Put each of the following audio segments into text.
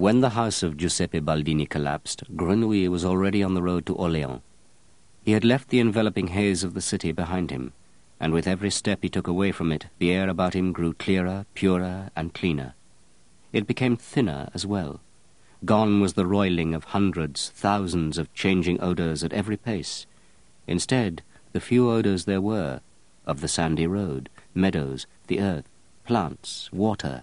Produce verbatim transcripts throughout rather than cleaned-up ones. When the house of Giuseppe Baldini collapsed, Grenouille was already on the road to Orléans. He had left the enveloping haze of the city behind him, and with every step he took away from it, the air about him grew clearer, purer, and cleaner. It became thinner as well. Gone was the roiling of hundreds, thousands of changing odours at every pace. Instead, the few odours there were, of the sandy road, meadows, the earth, plants, water,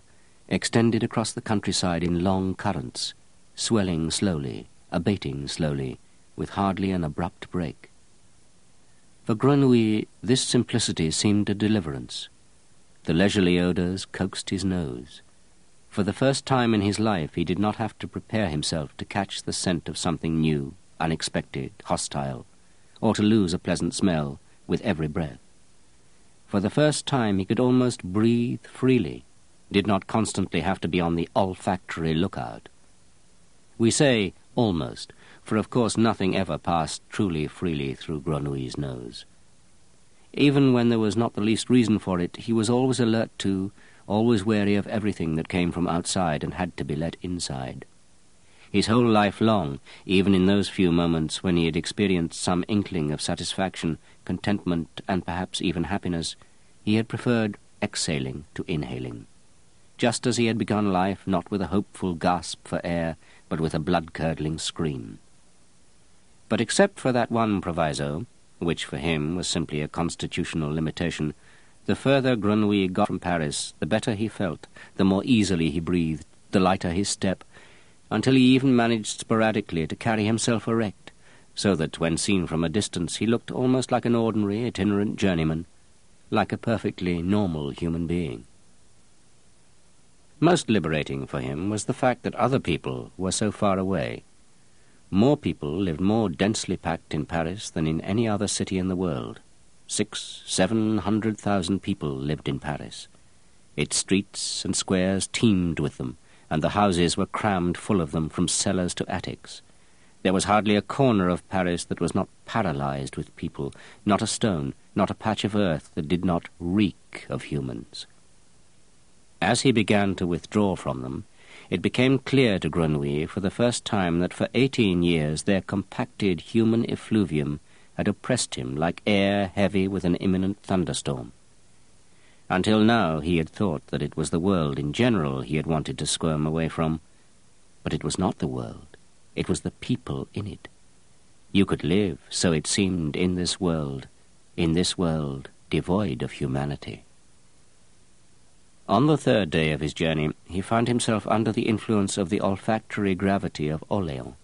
extended across the countryside in long currents, swelling slowly, abating slowly, with hardly an abrupt break. For Grenouille, this simplicity seemed a deliverance. The leisurely odours coaxed his nose. For the first time in his life, he did not have to prepare himself to catch the scent of something new, unexpected, hostile, or to lose a pleasant smell with every breath. For the first time, he could almost breathe freely, did not constantly have to be on the olfactory lookout. We say almost, for of course nothing ever passed truly freely through Grenouille's nose. Even when there was not the least reason for it, he was always alert to, always wary of everything that came from outside and had to be let inside. His whole life long, even in those few moments when he had experienced some inkling of satisfaction, contentment, and perhaps even happiness, he had preferred exhaling to inhaling. Just as he had begun life, not with a hopeful gasp for air, but with a blood-curdling scream. But except for that one proviso, which for him was simply a constitutional limitation, the further Grenouille got from Paris, the better he felt, the more easily he breathed, the lighter his step, until he even managed sporadically to carry himself erect, so that when seen from a distance he looked almost like an ordinary itinerant journeyman, like a perfectly normal human being. Most liberating for him was the fact that other people were so far away. More people lived more densely packed in Paris than in any other city in the world. Six, seven hundred thousand people lived in Paris. Its streets and squares teemed with them, and the houses were crammed full of them from cellars to attics. There was hardly a corner of Paris that was not paralysed with people, not a stone, not a patch of earth that did not reek of humans. As he began to withdraw from them, it became clear to Grenouille for the first time that for eighteen years their compacted human effluvium had oppressed him like air heavy with an imminent thunderstorm. Until now he had thought that it was the world in general he had wanted to squirm away from, but it was not the world, it was the people in it. You could live, so it seemed, in this world, in this world devoid of humanity. On the third day of his journey he found himself under the influence of the olfactory gravity of Orléans.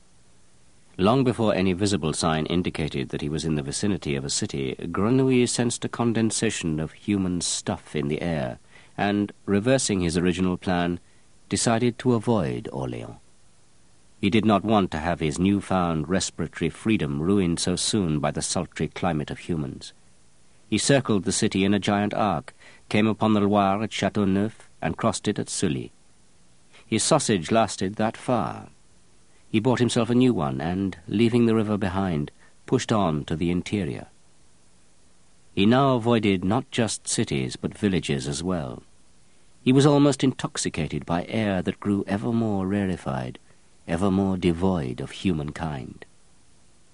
Long before any visible sign indicated that he was in the vicinity of a city, Grenouille sensed a condensation of human stuff in the air and, reversing his original plan, decided to avoid Orléans. He did not want to have his newfound respiratory freedom ruined so soon by the sultry climate of humans. He circled the city in a giant arc, came upon the Loire at Chateau Neuf, and crossed it at Sully. His sausage lasted that far. He bought himself a new one and, leaving the river behind, pushed on to the interior. He now avoided not just cities but villages as well. He was almost intoxicated by air that grew ever more rarefied, ever more devoid of humankind.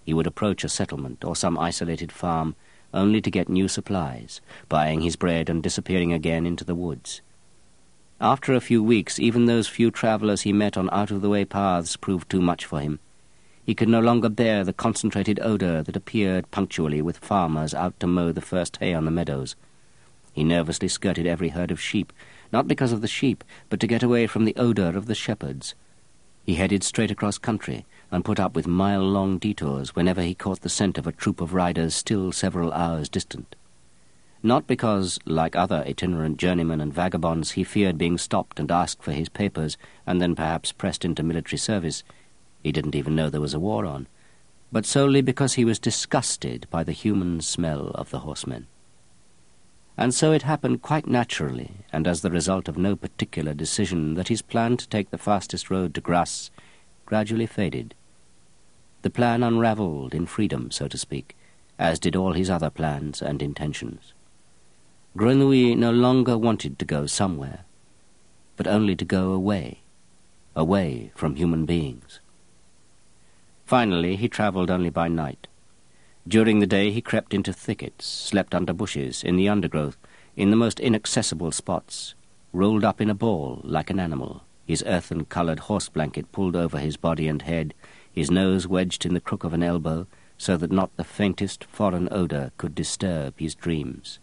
He would approach a settlement or some isolated farm only to get new supplies, buying his bread and disappearing again into the woods. After a few weeks, even those few travellers he met on out-of-the-way paths proved too much for him. He could no longer bear the concentrated odour that appeared punctually with farmers out to mow the first hay on the meadows. He nervously skirted every herd of sheep, not because of the sheep, but to get away from the odour of the shepherds. He headed straight across country and put up with mile-long detours whenever he caught the scent of a troop of riders still several hours distant. Not because, like other itinerant journeymen and vagabonds, he feared being stopped and asked for his papers and then perhaps pressed into military service. He didn't even know there was a war on. But solely because he was disgusted by the human smell of the horsemen. And so it happened quite naturally, and as the result of no particular decision, that his plan to take the fastest road to Grasse gradually faded. The plan unravelled in freedom, so to speak, as did all his other plans and intentions. Grenouille no longer wanted to go somewhere, but only to go away, away from human beings. Finally, he travelled only by night. During the day he crept into thickets, slept under bushes, in the undergrowth, in the most inaccessible spots, rolled up in a ball like an animal, his earthen-coloured horse blanket pulled over his body and head, his nose wedged in the crook of an elbow, so that not the faintest foreign odour could disturb his dreams.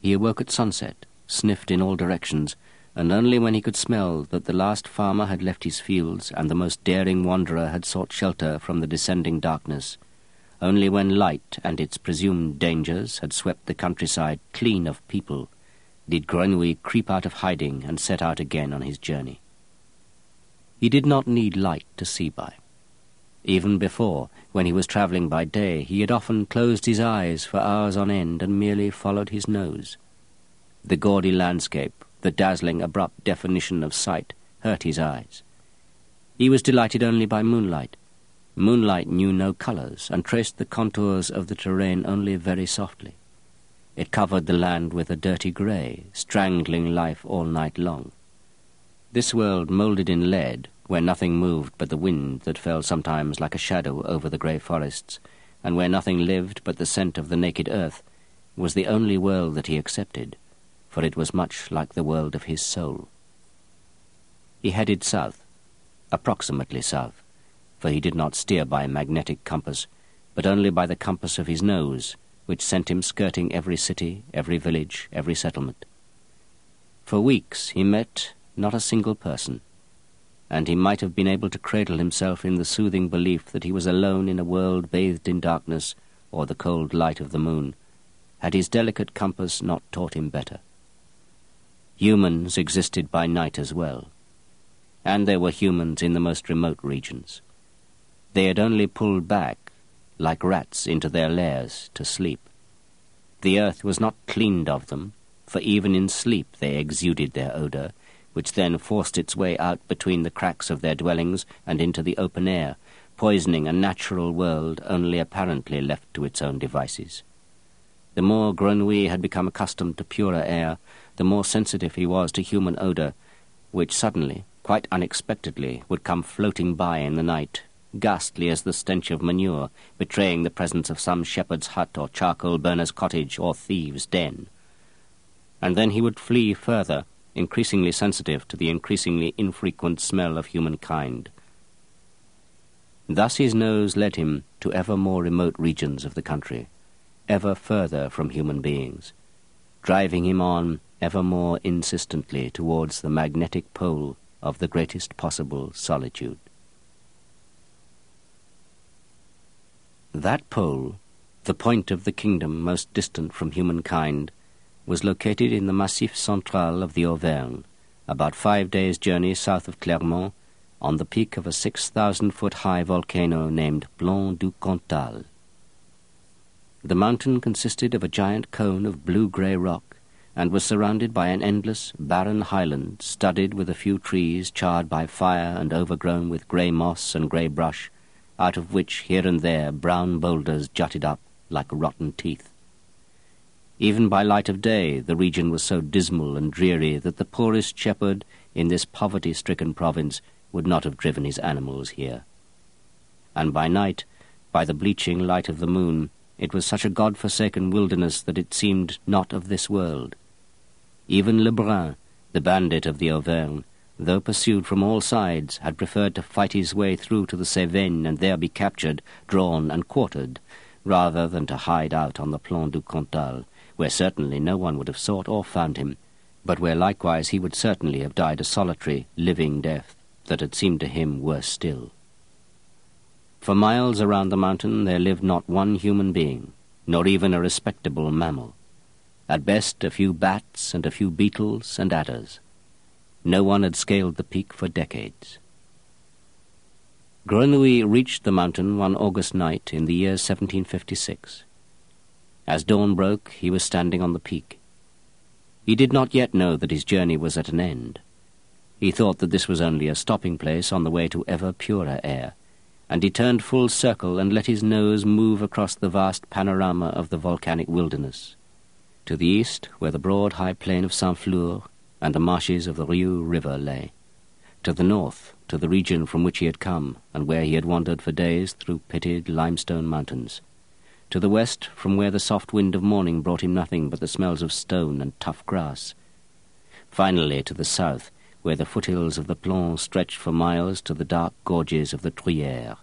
He awoke at sunset, sniffed in all directions, and only when he could smell that the last farmer had left his fields and the most daring wanderer had sought shelter from the descending darkness, only when light and its presumed dangers had swept the countryside clean of people, did Grenouille creep out of hiding and set out again on his journey. He did not need light to see by. Even before, when he was travelling by day, he had often closed his eyes for hours on end and merely followed his nose. The gaudy landscape, the dazzling abrupt definition of sight, hurt his eyes. He was delighted only by moonlight. Moonlight knew no colours and traced the contours of the terrain only very softly. It covered the land with a dirty grey, strangling life all night long. This world moulded in lead, where nothing moved but the wind that fell sometimes like a shadow over the grey forests, and where nothing lived but the scent of the naked earth, was the only world that he accepted, for it was much like the world of his soul. He headed south, approximately south, for he did not steer by magnetic compass, but only by the compass of his nose, which sent him skirting every city, every village, every settlement. For weeks he met not a single person, and he might have been able to cradle himself in the soothing belief that he was alone in a world bathed in darkness or the cold light of the moon, had his delicate compass not taught him better. Humans existed by night as well, and there were humans in the most remote regions. They had only pulled back, like rats, into their lairs to sleep. The earth was not cleaned of them, for even in sleep they exuded their odour, which then forced its way out between the cracks of their dwellings and into the open air, poisoning a natural world only apparently left to its own devices. The more Grenouille had become accustomed to purer air, the more sensitive he was to human odour, which suddenly, quite unexpectedly, would come floating by in the night, ghastly as the stench of manure, betraying the presence of some shepherd's hut or charcoal burner's cottage or thieves' den. And then he would flee further, increasingly sensitive to the increasingly infrequent smell of humankind. Thus his nose led him to ever more remote regions of the country, ever further from human beings, driving him on ever more insistently towards the magnetic pole of the greatest possible solitude. That pole, the point of the kingdom most distant from humankind, was located in the Massif Central of the Auvergne, about five days' journey south of Clermont, on the peak of a six thousand foot high volcano named Plomb du Cantal. The mountain consisted of a giant cone of blue-grey rock and was surrounded by an endless, barren highland studded with a few trees charred by fire and overgrown with grey moss and grey brush, out of which here and there brown boulders jutted up like rotten teeth. Even by light of day the region was so dismal and dreary that the poorest shepherd in this poverty-stricken province would not have driven his animals here. And by night, by the bleaching light of the moon, it was such a god-forsaken wilderness that it seemed not of this world. Even Lebrun, the bandit of the Auvergne, though pursued from all sides, had preferred to fight his way through to the Cévennes and there be captured, drawn and quartered, rather than to hide out on the Plomb du Cantal, where certainly no one would have sought or found him, but where likewise he would certainly have died a solitary, living death that had seemed to him worse still. For miles around the mountain there lived not one human being, nor even a respectable mammal. At best a few bats and a few beetles and adders. No one had scaled the peak for decades. Grenouille reached the mountain one August night in the year seventeen fifty-six. As dawn broke, he was standing on the peak. He did not yet know that his journey was at an end. He thought that this was only a stopping place on the way to ever purer air, and he turned full circle and let his nose move across the vast panorama of the volcanic wilderness. To the east, where the broad high plain of Saint-Flour and the marshes of the Rio River lay. to the north, to the region from which he had come and where he had wandered for days through pitted limestone mountains, to the west, from where the soft wind of morning brought him nothing but the smells of stone and tough grass, finally to the south, where the foothills of the Plomb stretched for miles to the dark gorges of the Truyere.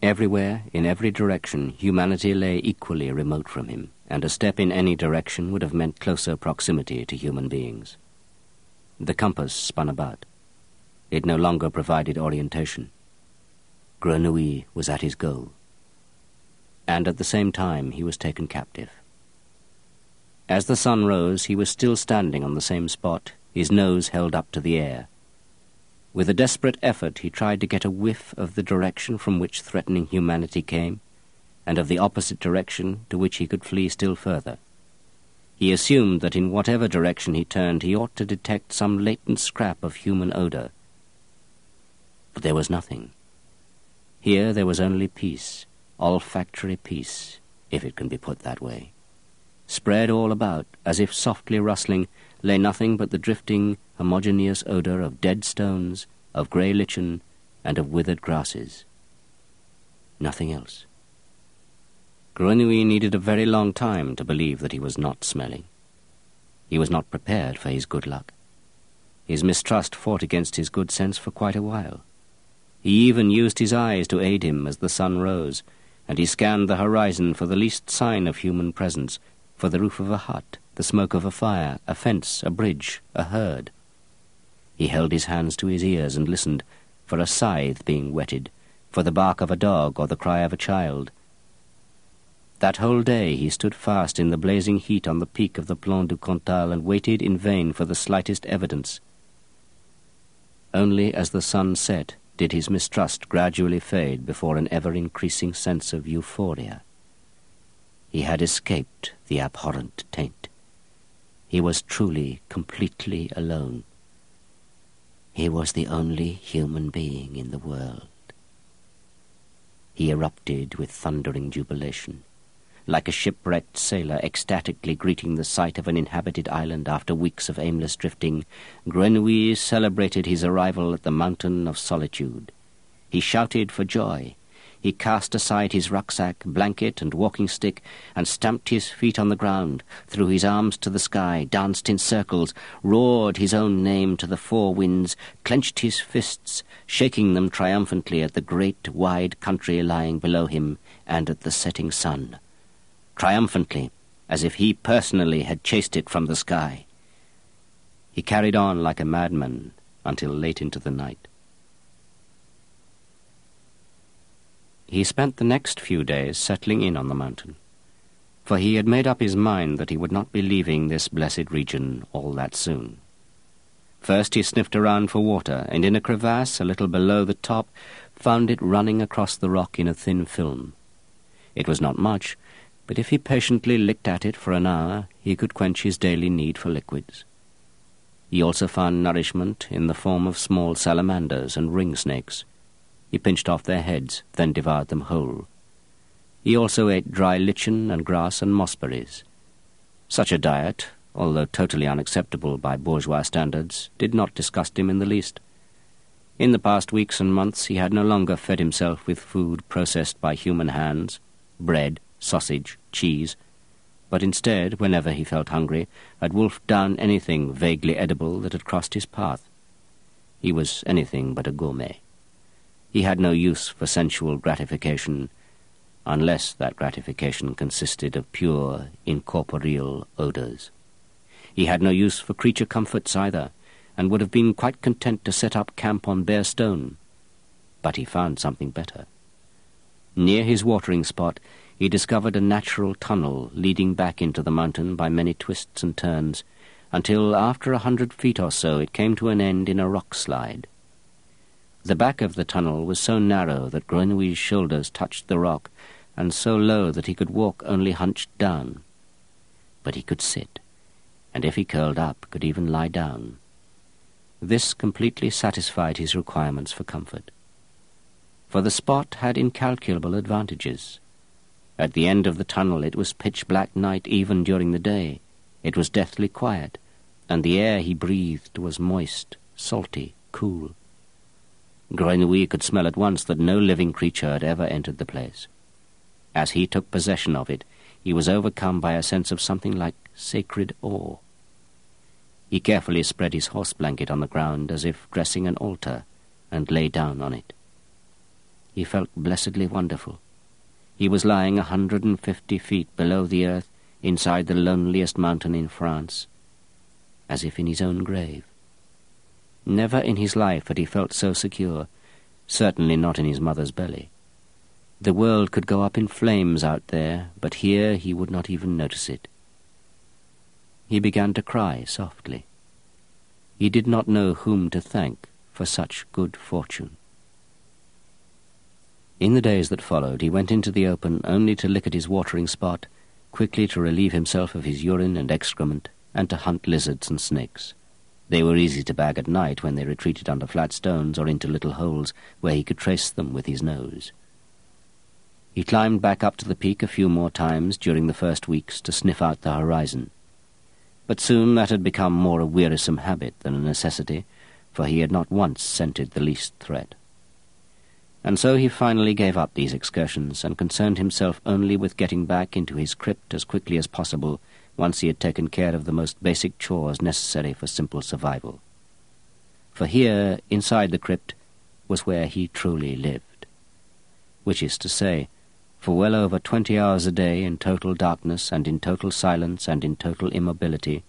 Everywhere, in every direction, humanity lay equally remote from him, and a step in any direction would have meant closer proximity to human beings. The compass spun about. It no longer provided orientation. Grenouille was at his goal. And at the same time he was taken captive. As the sun rose, he was still standing on the same spot, his nose held up to the air. With a desperate effort he tried to get a whiff of the direction from which threatening humanity came, and of the opposite direction to which he could flee still further. He assumed that in whatever direction he turned he ought to detect some latent scrap of human odour. But there was nothing. Here there was only peace, olfactory peace, if it can be put that way. Spread all about, as if softly rustling, lay nothing but the drifting, homogeneous odour of dead stones, of grey lichen, and of withered grasses. Nothing else. Grenouille needed a very long time to believe that he was not smelling. He was not prepared for his good luck. His mistrust fought against his good sense for quite a while. He even used his eyes to aid him as the sun rose, and he scanned the horizon for the least sign of human presence, for the roof of a hut, the smoke of a fire, a fence, a bridge, a herd. He held his hands to his ears and listened for a scythe being whetted, for the bark of a dog or the cry of a child. That whole day he stood fast in the blazing heat on the peak of the Plomb du Cantal and waited in vain for the slightest evidence. Only as the sun set did his mistrust gradually fade before an ever-increasing sense of euphoria. He had escaped the abhorrent taint. He was truly, completely alone. He was the only human being in the world. He erupted with thundering jubilation, like a shipwrecked sailor ecstatically greeting the sight of an inhabited island after weeks of aimless drifting. Grenouille celebrated his arrival at the mountain of solitude. He shouted for joy. He cast aside his rucksack, blanket, and walking stick, and stamped his feet on the ground, threw his arms to the sky, danced in circles, roared his own name to the four winds, clenched his fists, shaking them triumphantly at the great, wide country lying below him and at the setting sun. Triumphantly, as if he personally had chased it from the sky. He carried on like a madman until late into the night. He spent the next few days settling in on the mountain, for he had made up his mind that he would not be leaving this blessed region all that soon. First he sniffed around for water, and in a crevasse a little below the top found it running across the rock in a thin film. It was not much, but if he patiently licked at it for an hour, he could quench his daily need for liquids. He also found nourishment in the form of small salamanders and ring snakes. He pinched off their heads, then devoured them whole. He also ate dry lichen and grass and mossberries. Such a diet, although totally unacceptable by bourgeois standards, did not disgust him in the least. In the past weeks and months he had no longer fed himself with food processed by human hands, bread, sausage, cheese, but instead, whenever he felt hungry, had wolfed down anything vaguely edible that had crossed his path. He was anything but a gourmet. He had no use for sensual gratification, unless that gratification consisted of pure, incorporeal odours. He had no use for creature comforts either, and would have been quite content to set up camp on bare stone. But he found something better. Near his watering spot, he discovered a natural tunnel leading back into the mountain by many twists and turns, until after a hundred feet or so it came to an end in a rock slide. The back of the tunnel was so narrow that Grenouille's shoulders touched the rock, and so low that he could walk only hunched down. But he could sit, and if he curled up, could even lie down. This completely satisfied his requirements for comfort. For the spot had incalculable advantages. At the end of the tunnel it was pitch-black night even during the day. It was deathly quiet, and the air he breathed was moist, salty, cool. Grenouille could smell at once that no living creature had ever entered the place. As he took possession of it, he was overcome by a sense of something like sacred awe. He carefully spread his horse blanket on the ground as if dressing an altar, and lay down on it. He felt blessedly wonderful. He was lying a hundred and fifty feet below the earth, inside the loneliest mountain in France, as if in his own grave. Never in his life had he felt so secure, certainly not in his mother's belly. The world could go up in flames out there, but here he would not even notice it. He began to cry softly. He did not know whom to thank for such good fortune. In the days that followed, he went into the open only to lick at his watering spot, quickly to relieve himself of his urine and excrement, and to hunt lizards and snakes. They were easy to bag at night when they retreated under flat stones or into little holes where he could trace them with his nose. He climbed back up to the peak a few more times during the first weeks to sniff out the horizon. But soon that had become more a wearisome habit than a necessity, for he had not once scented the least threat. And so he finally gave up these excursions and concerned himself only with getting back into his crypt as quickly as possible once he had taken care of the most basic chores necessary for simple survival. For here, inside the crypt, was where he truly lived. Which is to say, for well over twenty hours a day in total darkness and in total silence and in total immobility,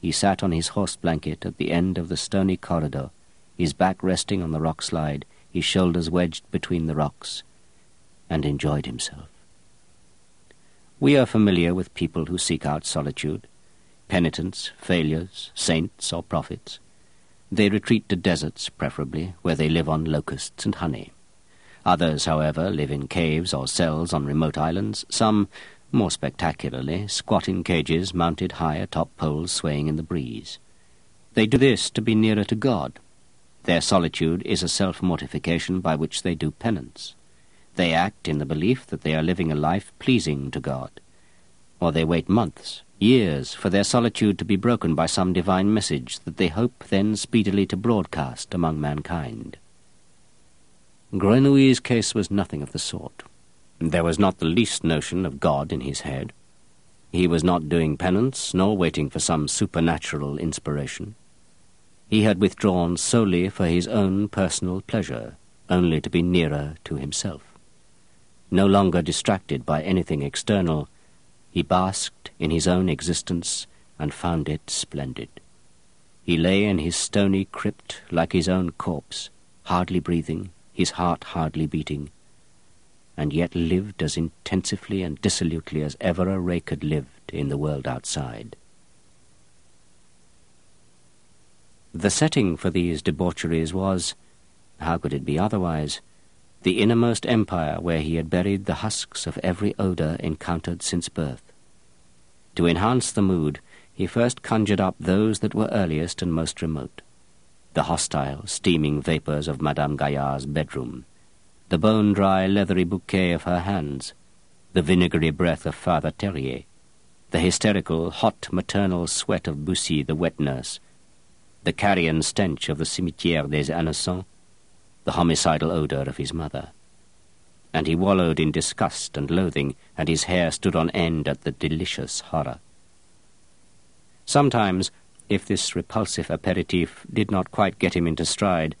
he sat on his horse blanket at the end of the stony corridor, his back resting on the rock slide, his shoulders wedged between the rocks, and enjoyed himself. We are familiar with people who seek out solitude, penitents, failures, saints or prophets. They retreat to deserts, preferably, where they live on locusts and honey. Others, however, live in caves or cells on remote islands. Some, more spectacularly, squat in cages mounted high atop poles swaying in the breeze. They do this to be nearer to God. Their solitude is a self-mortification by which they do penance. They act in the belief that they are living a life pleasing to God, or they wait months, years, for their solitude to be broken by some divine message that they hope then speedily to broadcast among mankind. Grenouille's case was nothing of the sort. There was not the least notion of God in his head. He was not doing penance, nor waiting for some supernatural inspiration. He had withdrawn solely for his own personal pleasure, only to be nearer to himself. No longer distracted by anything external, he basked in his own existence and found it splendid. He lay in his stony crypt like his own corpse, hardly breathing, his heart hardly beating, and yet lived as intensively and dissolutely as ever a rake had lived in the world outside. The setting for these debaucheries was, how could it be otherwise, the innermost empire where he had buried the husks of every odour encountered since birth. To enhance the mood, he first conjured up those that were earliest and most remote. The hostile, steaming vapours of Madame Gaillard's bedroom, the bone-dry, leathery bouquet of her hands, the vinegary breath of Father Terrier, the hysterical, hot, maternal sweat of Boussy, the wet nurse, the carrion stench of the Cimetière des Innocents, the homicidal odour of his mother. And he wallowed in disgust and loathing, and his hair stood on end at the delicious horror. Sometimes, if this repulsive aperitif did not quite get him into stride,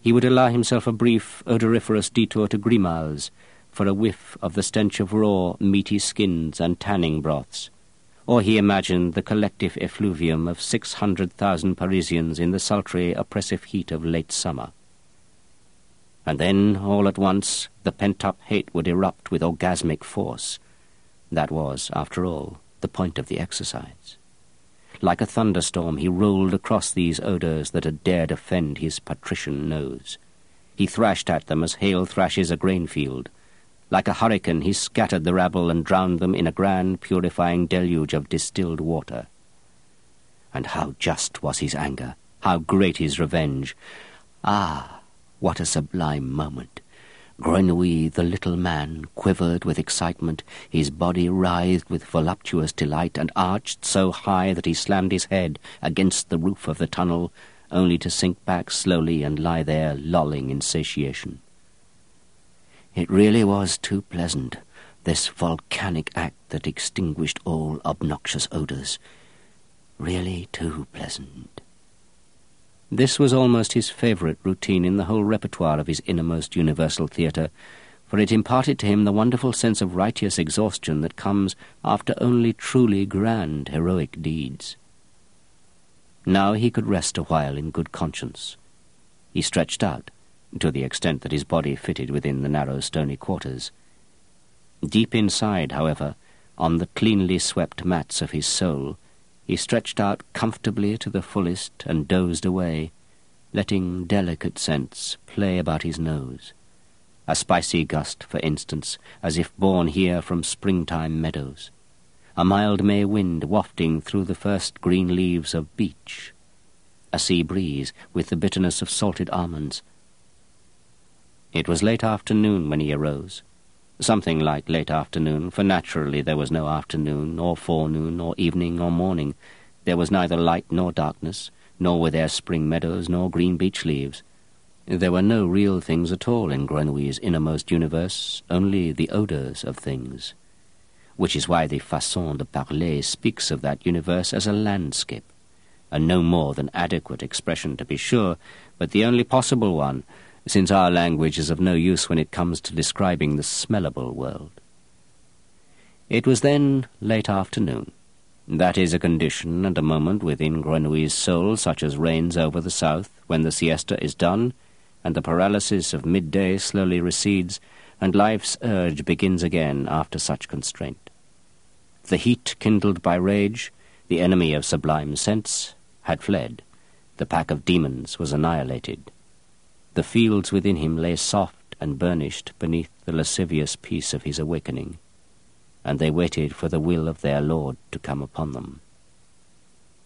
he would allow himself a brief, odoriferous detour to Grimal's for a whiff of the stench of raw, meaty skins and tanning broths, or he imagined the collective effluvium of six hundred thousand Parisians in the sultry, oppressive heat of late summer. And then, all at once, the pent-up hate would erupt with orgasmic force. That was, after all, the point of the exercise. Like a thunderstorm, he rolled across these odours that had dared offend his patrician nose. He thrashed at them as hail thrashes a grain field. Like a hurricane, he scattered the rabble and drowned them in a grand, purifying deluge of distilled water. And how just was his anger, how great his revenge! Ah, what a sublime moment! Grenouille, the little man, quivered with excitement, his body writhed with voluptuous delight, and arched so high that he slammed his head against the roof of the tunnel, only to sink back slowly and lie there lolling in satiation. It really was too pleasant, this volcanic act that extinguished all obnoxious odours. Really too pleasant. This was almost his favourite routine in the whole repertoire of his innermost universal theatre, for it imparted to him the wonderful sense of righteous exhaustion that comes after only truly grand heroic deeds. Now he could rest a while in good conscience. He stretched out, to the extent that his body fitted within the narrow stony quarters. Deep inside, however, on the cleanly swept mats of his soul, he stretched out comfortably to the fullest and dozed away, letting delicate scents play about his nose. A spicy gust, for instance, as if borne here from springtime meadows. A mild May wind wafting through the first green leaves of beech. A sea breeze with the bitterness of salted almonds. It was late afternoon when he arose. Something like late afternoon, for naturally there was no afternoon, or forenoon, or evening, or morning. There was neither light nor darkness, nor were there spring meadows, nor green beech leaves. There were no real things at all in Grenouille's innermost universe, only the odours of things. Which is why the façon de parler speaks of that universe as a landscape, a no more than adequate expression to be sure, but the only possible one, since our language is of no use when it comes to describing the smellable world. It was then late afternoon. That is a condition and a moment within Grenouille's soul such as reigns over the south when the siesta is done and the paralysis of midday slowly recedes and life's urge begins again after such constraint. The heat kindled by rage, the enemy of sublime sense, had fled. The pack of demons was annihilated. The fields within him lay soft and burnished beneath the lascivious peace of his awakening, and they waited for the will of their Lord to come upon them.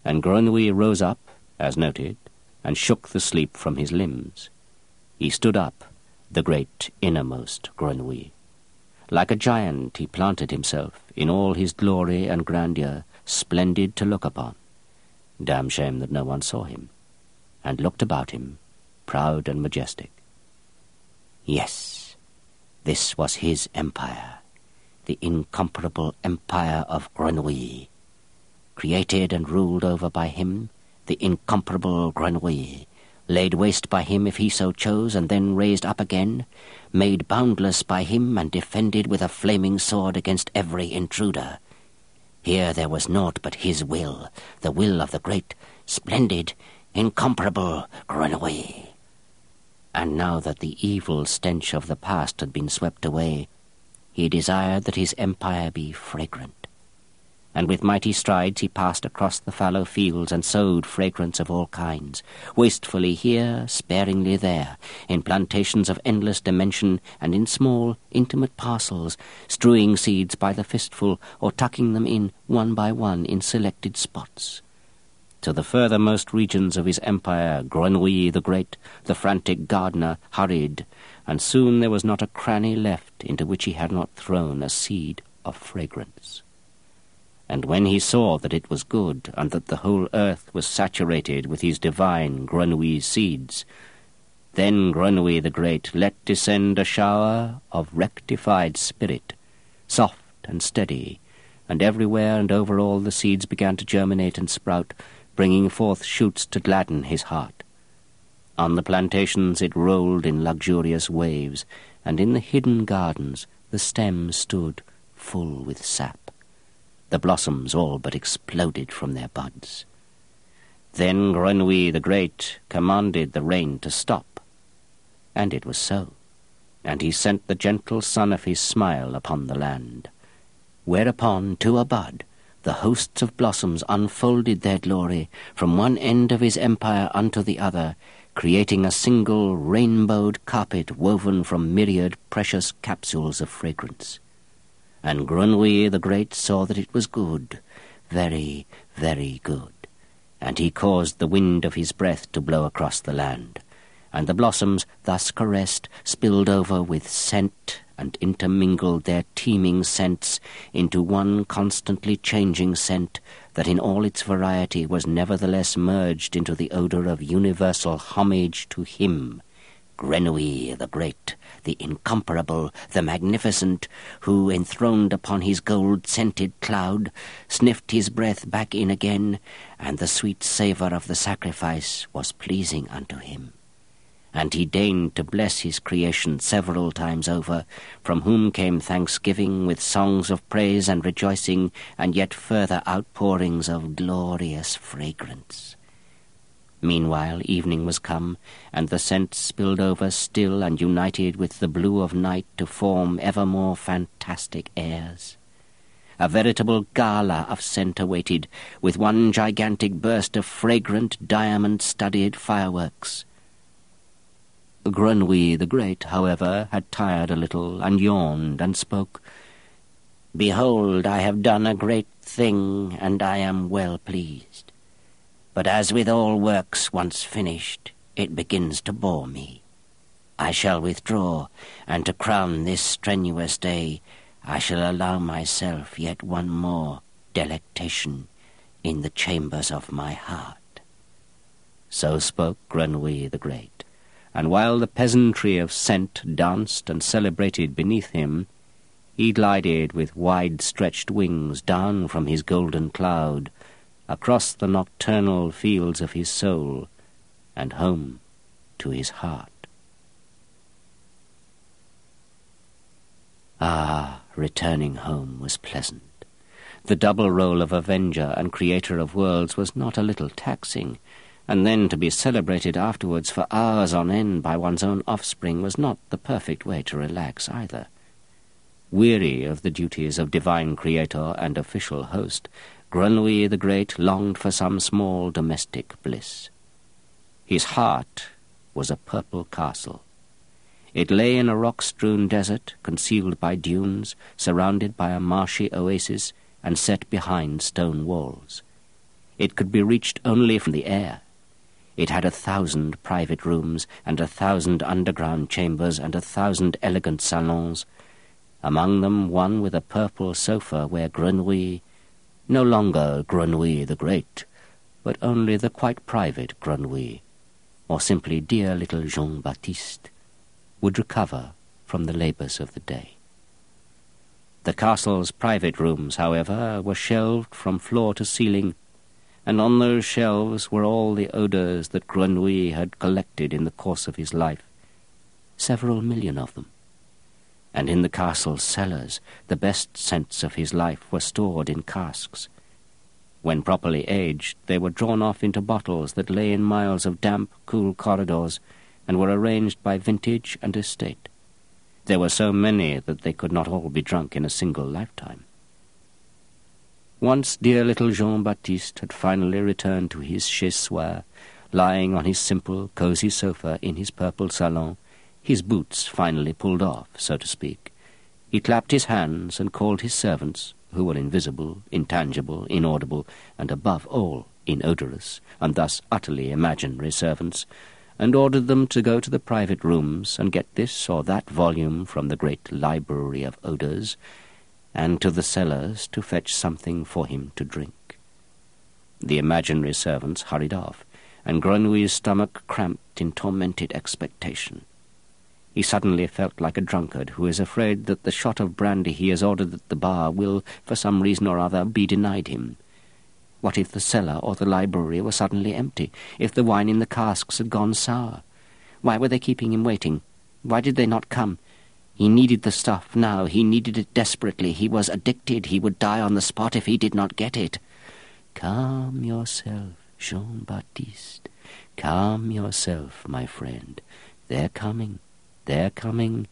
And Grenouille rose up, as noted, and shook the sleep from his limbs. He stood up, the great innermost Grenouille. Like a giant he planted himself, in all his glory and grandeur, splendid to look upon. Damn shame that no one saw him, and looked about him, proud and majestic. Yes, this was his empire, the incomparable empire of Grenouille, created and ruled over by him, the incomparable Grenouille, laid waste by him if he so chose and then raised up again, made boundless by him and defended with a flaming sword against every intruder. Here there was naught but his will, the will of the great, splendid, incomparable Grenouille. And now that the evil stench of the past had been swept away, he desired that his empire be fragrant. And with mighty strides he passed across the fallow fields and sowed fragrance of all kinds, wastefully here, sparingly there, in plantations of endless dimension and in small, intimate parcels, strewing seeds by the fistful or tucking them in one by one in selected spots. To the furthermost regions of his empire, Grenouille the Great, the frantic gardener, hurried, and soon there was not a cranny left into which he had not thrown a seed of fragrance. And when he saw that it was good, and that the whole earth was saturated with his divine Grenouille seeds, then Grenouille the Great let descend a shower of rectified spirit, soft and steady, and everywhere and over all the seeds began to germinate and sprout, bringing forth shoots to gladden his heart. On the plantations it rolled in luxurious waves, and in the hidden gardens the stems stood full with sap. The blossoms all but exploded from their buds. Then Grenouille the Great commanded the rain to stop, and it was so, and he sent the gentle sun of his smile upon the land, whereupon, to a bud, the hosts of blossoms unfolded their glory from one end of his empire unto the other, creating a single rainbowed carpet woven from myriad precious capsules of fragrance. And Grenouille the Great saw that it was good, very, very good, and he caused the wind of his breath to blow across the land, and the blossoms, thus caressed, spilled over with scent and intermingled their teeming scents into one constantly changing scent that in all its variety was nevertheless merged into the odour of universal homage to him, Grenouille the Great, the incomparable, the magnificent, who, enthroned upon his gold-scented cloud, sniffed his breath back in again, and the sweet savour of the sacrifice was pleasing unto him. And he deigned to bless his creation several times over, from whom came thanksgiving with songs of praise and rejoicing, and yet further outpourings of glorious fragrance. Meanwhile evening was come, and the scent spilled over still and united with the blue of night to form ever more fantastic airs. A veritable gala of scent awaited, with one gigantic burst of fragrant, diamond-studded fireworks. Grenouille the Great, however, had tired a little, and yawned, and spoke, "Behold, I have done a great thing, and I am well pleased. But as with all works once finished, it begins to bore me. I shall withdraw, and to crown this strenuous day, I shall allow myself yet one more delectation in the chambers of my heart." So spoke Grenouille the Great, and while the peasantry of scent danced and celebrated beneath him, he glided with wide-stretched wings down from his golden cloud, across the nocturnal fields of his soul, and home to his heart. Ah, returning home was pleasant. The double role of avenger and creator of worlds was not a little taxing, and then to be celebrated afterwards for hours on end by one's own offspring was not the perfect way to relax either. Weary of the duties of divine creator and official host, Grenouille the Great longed for some small domestic bliss. His heart was a purple castle. It lay in a rock-strewn desert, concealed by dunes, surrounded by a marshy oasis, and set behind stone walls. It could be reached only from the air. It had a thousand private rooms, and a thousand underground chambers, and a thousand elegant salons, among them one with a purple sofa where Grenouille, no longer Grenouille the Great, but only the quite private Grenouille, or simply dear little Jean-Baptiste, would recover from the labours of the day. The castle's private rooms, however, were shelved from floor to ceiling, and on those shelves were all the odours that Grenouille had collected in the course of his life, several million of them. And in the castle's cellars the best scents of his life were stored in casks. When properly aged, they were drawn off into bottles that lay in miles of damp, cool corridors, and were arranged by vintage and estate. There were so many that they could not all be drunk in a single lifetime. Once dear little Jean-Baptiste had finally returned to his chez-soi, lying on his simple, cosy sofa in his purple salon, his boots finally pulled off, so to speak. He clapped his hands and called his servants, who were invisible, intangible, inaudible, and above all inodorous, and thus utterly imaginary servants, and ordered them to go to the private rooms and get this or that volume from the great library of odours, and to the cellars to fetch something for him to drink. The imaginary servants hurried off, and Grenouille's stomach cramped in tormented expectation. He suddenly felt like a drunkard who is afraid that the shot of brandy he has ordered at the bar will, for some reason or other, be denied him. What if the cellar or the library were suddenly empty? If the wine in the casks had gone sour? Why were they keeping him waiting? Why did they not come? He needed the stuff now. He needed it desperately. He was addicted. He would die on the spot if he did not get it. "Calm yourself, Jean-Baptiste. Calm yourself, my friend. They're coming. They're coming.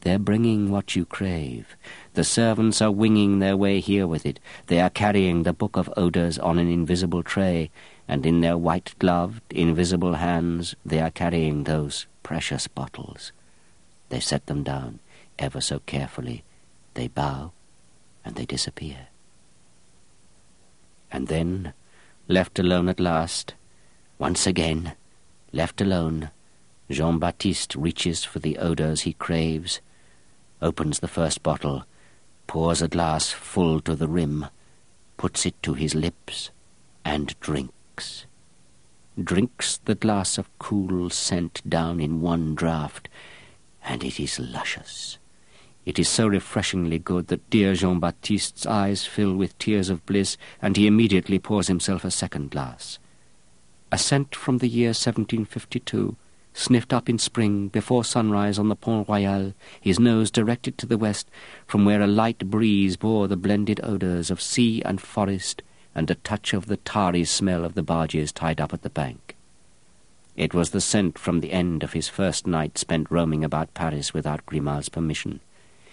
They're bringing what you crave. The servants are winging their way here with it. They are carrying the book of odours on an invisible tray, and in their white-gloved, invisible hands they are carrying those precious bottles." They set them down, ever so carefully. They bow, and they disappear. And then, left alone at last, once again, left alone, Jean-Baptiste reaches for the odours he craves, opens the first bottle, pours a glass full to the rim, puts it to his lips, and drinks. Drinks the glass of cool scent down in one draught, and it is luscious. It is so refreshingly good that dear Jean-Baptiste's eyes fill with tears of bliss, and he immediately pours himself a second glass. A scent from the year seventeen fifty-two, sniffed up in spring, before sunrise on the Pont Royal, his nose directed to the west, from where a light breeze bore the blended odours of sea and forest, and a touch of the tarry smell of the barges tied up at the bank. It was the scent from the end of his first night spent roaming about Paris without Grimaud's permission.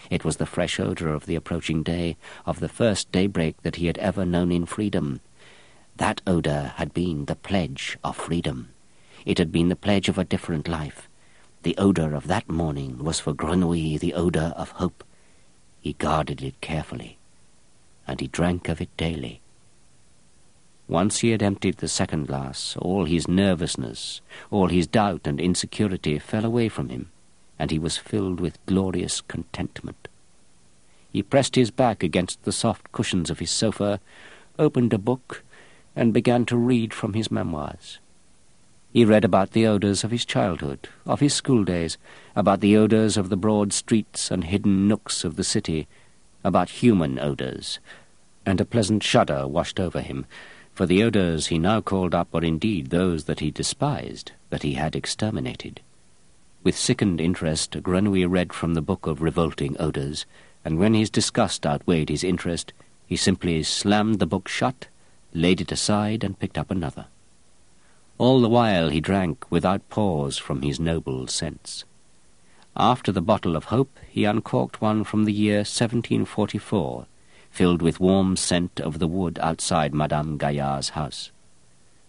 It was the fresh odour of the approaching day, of the first daybreak that he had ever known in freedom. That odour had been the pledge of freedom. It had been the pledge of a different life. The odour of that morning was for Grenouille the odour of hope. He guarded it carefully, and he drank of it daily. Once he had emptied the second glass, all his nervousness, all his doubt and insecurity fell away from him, and he was filled with glorious contentment. He pressed his back against the soft cushions of his sofa, opened a book, and began to read from his memoirs. He read about the odours of his childhood, of his school days, about the odours of the broad streets and hidden nooks of the city, about human odours, and a pleasant shudder washed over him, for the odours he now called up were indeed those that he despised, that he had exterminated. With sickened interest, Grenouille read from the book of revolting odours, and when his disgust outweighed his interest, he simply slammed the book shut, laid it aside, and picked up another. All the while he drank without pause from his noble sense. After the bottle of hope, he uncorked one from the year seventeen forty-four, filled with warm scent of the wood outside Madame Gaillard's house.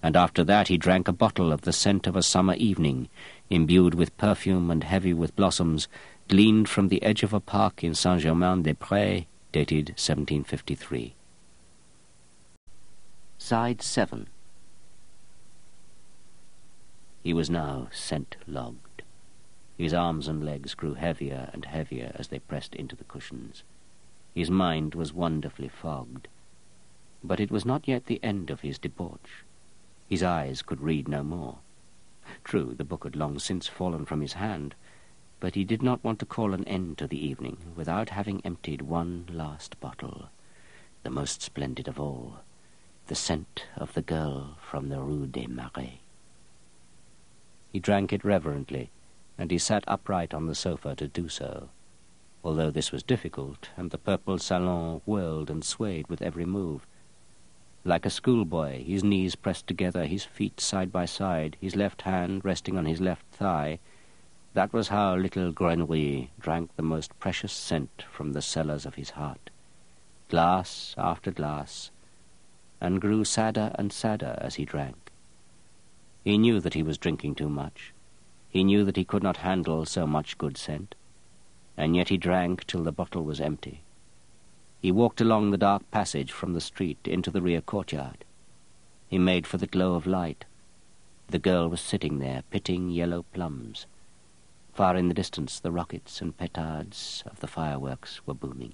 And after that he drank a bottle of the scent of a summer evening, imbued with perfume and heavy with blossoms, gleaned from the edge of a park in Saint-Germain-des-Prés, dated seventeen fifty-three. Side seven. He was now scent-logged. His arms and legs grew heavier and heavier as they pressed into the cushions. His mind was wonderfully fogged. But it was not yet the end of his debauch. His eyes could read no more. True, the book had long since fallen from his hand, but he did not want to call an end to the evening without having emptied one last bottle, the most splendid of all, the scent of the girl from the Rue des Marais. He drank it reverently, and he sat upright on the sofa to do so, although this was difficult, and the purple salon whirled and swayed with every move. Like a schoolboy, his knees pressed together, his feet side by side, his left hand resting on his left thigh. That was how little Grenouille drank the most precious scent from the cellars of his heart, glass after glass, and grew sadder and sadder as he drank. He knew that he was drinking too much. He knew that he could not handle so much good scent, and yet he drank till the bottle was empty. He walked along the dark passage from the street into the rear courtyard. He made for the glow of light. The girl was sitting there, pitting yellow plums. Far in the distance, the rockets and petards of the fireworks were booming.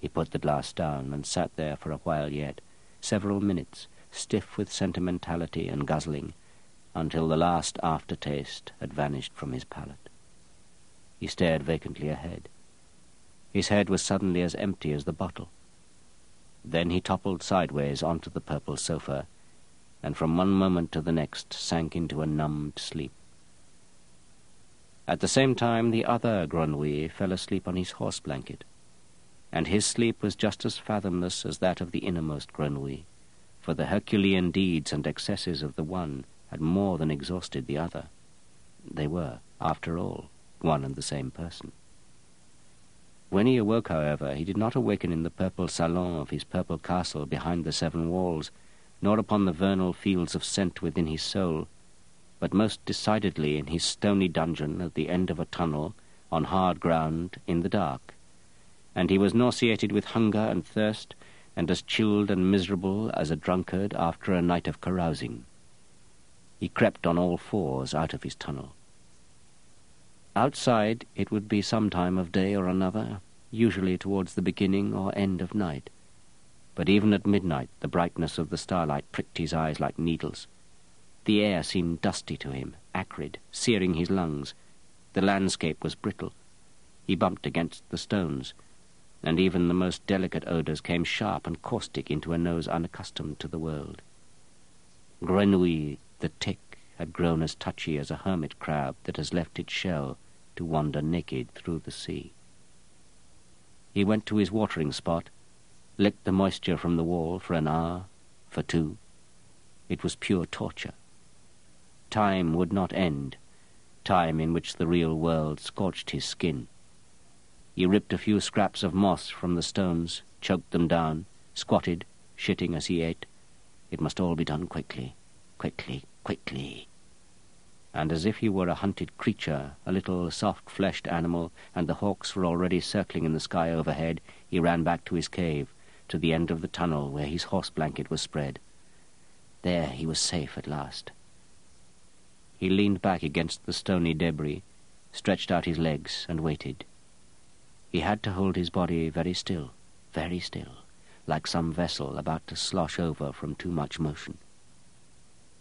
He put the glass down and sat there for a while yet, several minutes, stiff with sentimentality and guzzling, until the last aftertaste had vanished from his palate. He stared vacantly ahead. His head was suddenly as empty as the bottle. Then he toppled sideways onto the purple sofa, and from one moment to the next sank into a numbed sleep. At the same time, the other Grenouille fell asleep on his horse blanket, and his sleep was just as fathomless as that of the innermost Grenouille, for the Herculean deeds and excesses of the one had more than exhausted the other. They were, after all, one and the same person. When he awoke, however, he did not awaken in the purple salon of his purple castle behind the seven walls, nor upon the vernal fields of scent within his soul, but most decidedly in his stony dungeon at the end of a tunnel, on hard ground, in the dark. And he was nauseated with hunger and thirst, and as chilled and miserable as a drunkard after a night of carousing. He crept on all fours out of his tunnel. Outside it would be some time of day or another, usually towards the beginning or end of night, but even at midnight the brightness of the starlight pricked his eyes like needles. The air seemed dusty to him, acrid, searing his lungs. The landscape was brittle. He bumped against the stones, and even the most delicate odours came sharp and caustic into a nose unaccustomed to the world. Grenouille, the tick, had grown as touchy as a hermit crab that has left its shell to wander naked through the sea. He went to his watering spot, licked the moisture from the wall for an hour, for two. It was pure torture. Time would not end, time in which the real world scorched his skin. He ripped a few scraps of moss from the stones, choked them down, squatted, shitting as he ate. It must all be done quickly, quickly, quickly. And as if he were a hunted creature, a little soft-fleshed animal, and the hawks were already circling in the sky overhead, he ran back to his cave, to the end of the tunnel where his horse blanket was spread. There he was safe at last. He leaned back against the stony debris, stretched out his legs, and waited. He had to hold his body very still, very still, like some vessel about to slosh over from too much motion.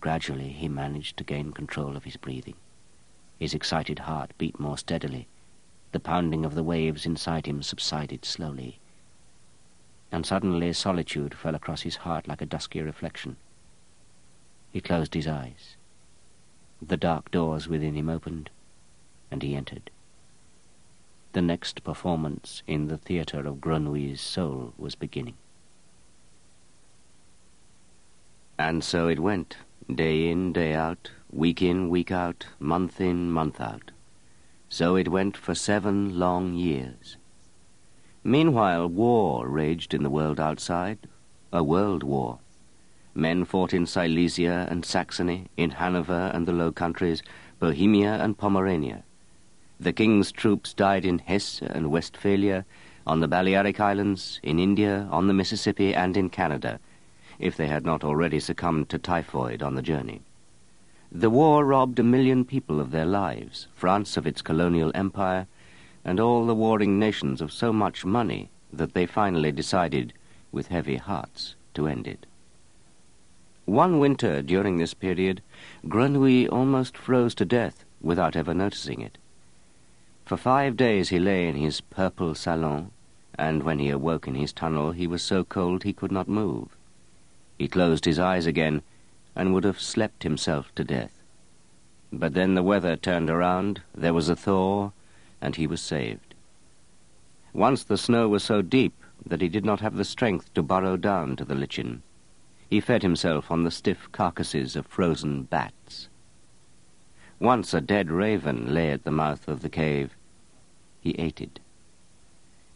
Gradually he managed to gain control of his breathing. His excited heart beat more steadily. The pounding of the waves inside him subsided slowly. And suddenly solitude fell across his heart like a dusky reflection. He closed his eyes. The dark doors within him opened, and he entered. The next performance in the theatre of Grenouille's soul was beginning. And so it went, day in, day out, week in, week out, month in, month out. So it went for seven long years. Meanwhile, war raged in the world outside, a world war. Men fought in Silesia and Saxony, in Hanover and the Low Countries, Bohemia and Pomerania. The king's troops died in Hesse and Westphalia, on the Balearic Islands, in India, on the Mississippi, and in Canada, if they had not already succumbed to typhoid on the journey. The war robbed a million people of their lives, France of its colonial empire, and all the warring nations of so much money that they finally decided, with heavy hearts, to end it. One winter during this period, Grenouille almost froze to death without ever noticing it. For five days he lay in his purple salon, and when he awoke in his tunnel he was so cold he could not move. He closed his eyes again and would have slept himself to death. But then the weather turned around, there was a thaw, and he was saved. Once the snow was so deep that he did not have the strength to burrow down to the lichen. He fed himself on the stiff carcasses of frozen bats. Once a dead raven lay at the mouth of the cave. He ate it.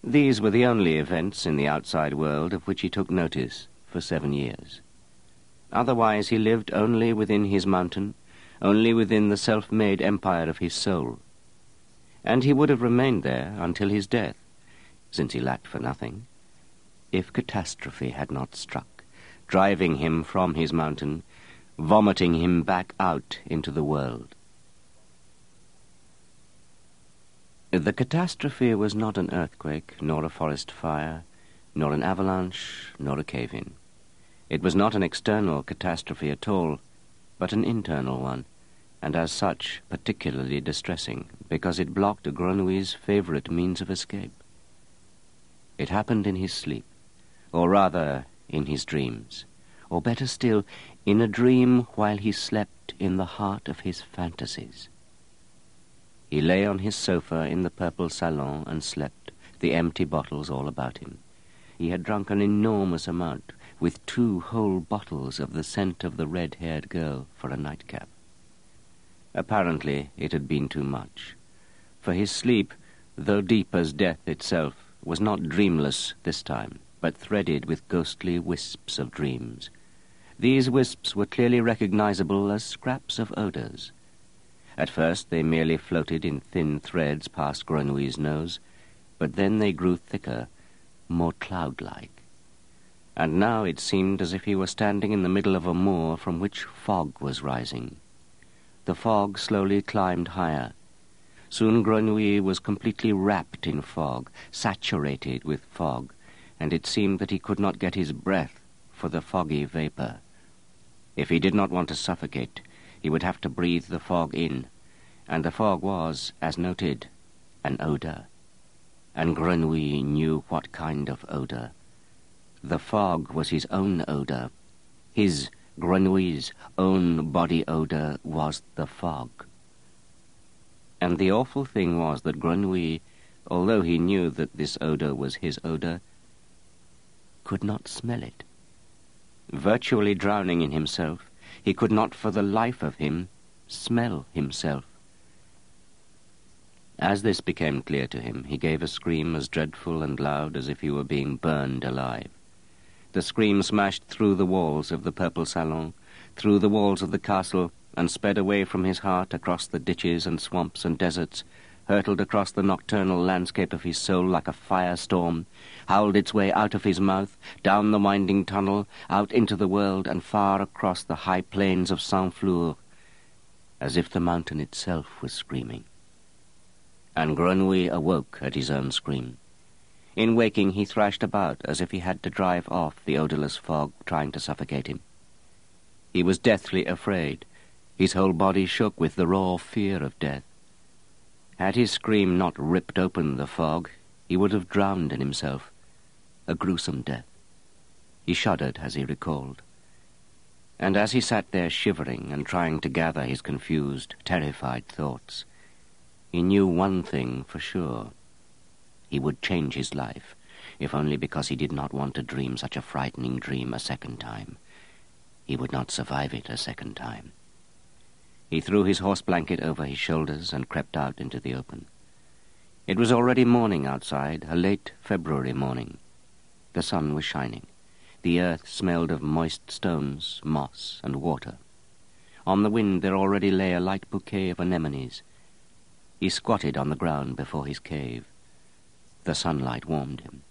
These were the only events in the outside world of which he took notice for seven years. Otherwise he lived only within his mountain, only within the self-made empire of his soul. And he would have remained there until his death, since he lacked for nothing, if catastrophe had not struck, driving him from his mountain, vomiting him back out into the world. The catastrophe was not an earthquake, nor a forest fire, nor an avalanche, nor a cave-in. It was not an external catastrophe at all, but an internal one, and as such particularly distressing, because it blocked Grenouille's favourite means of escape. It happened in his sleep, or rather, in his dreams, or better still, in a dream while he slept in the heart of his fantasies. He lay on his sofa in the purple salon and slept, the empty bottles all about him. He had drunk an enormous amount, with two whole bottles of the scent of the red-haired girl for a nightcap. Apparently it had been too much, for his sleep, though deep as death itself, was not dreamless this time, but threaded with ghostly wisps of dreams. These wisps were clearly recognizable as scraps of odours. At first they merely floated in thin threads past Grenouille's nose, but then they grew thicker, more cloud-like. And now it seemed as if he were standing in the middle of a moor from which fog was rising. The fog slowly climbed higher. Soon Grenouille was completely wrapped in fog, saturated with fog, and it seemed that he could not get his breath for the foggy vapour. If he did not want to suffocate, he would have to breathe the fog in, and the fog was, as noted, an odour. And Grenouille knew what kind of odour. The fog was his own odour. His, Grenouille's, own body odour was the fog. And the awful thing was that Grenouille, although he knew that this odour was his odour, could not smell it. Virtually drowning in himself, he could not for the life of him smell himself. As this became clear to him, he gave a scream as dreadful and loud as if he were being burned alive. The scream smashed through the walls of the purple salon, through the walls of the castle, and sped away from his heart across the ditches and swamps and deserts, hurtled across the nocturnal landscape of his soul like a firestorm, howled its way out of his mouth, down the winding tunnel, out into the world, and far across the high plains of Saint-Flour, as if the mountain itself was screaming. And Grenouille awoke at his own scream. In waking, he thrashed about as if he had to drive off the odourless fog trying to suffocate him. He was deathly afraid. His whole body shook with the raw fear of death. Had his scream not ripped open the fog, he would have drowned in himself. A gruesome death. He shuddered as he recalled. And as he sat there shivering and trying to gather his confused, terrified thoughts, he knew one thing for sure. He would change his life, if only because he did not want to dream such a frightening dream a second time. He would not survive it a second time. He threw his horse blanket over his shoulders and crept out into the open. It was already morning outside, a late February morning. The sun was shining. The earth smelled of moist stones, moss, and water. On the wind there already lay a light bouquet of anemones. He squatted on the ground before his cave. The sunlight warmed him.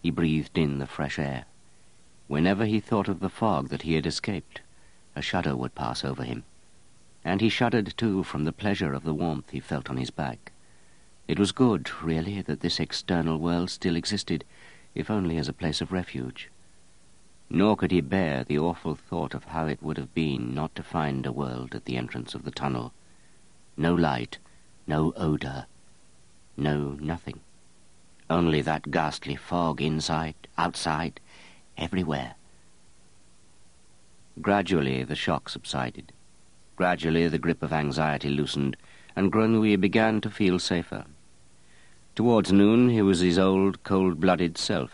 He breathed in the fresh air. Whenever he thought of the fog that he had escaped, a shudder would pass over him. And he shuddered, too, from the pleasure of the warmth he felt on his back. It was good, really, that this external world still existed, if only as a place of refuge. Nor could he bear the awful thought of how it would have been not to find a world at the entrance of the tunnel. No light. No odour, no nothing. Only that ghastly fog inside, outside, everywhere. Gradually the shock subsided. Gradually the grip of anxiety loosened, and Grenouille began to feel safer. Towards noon he was his old, cold-blooded self.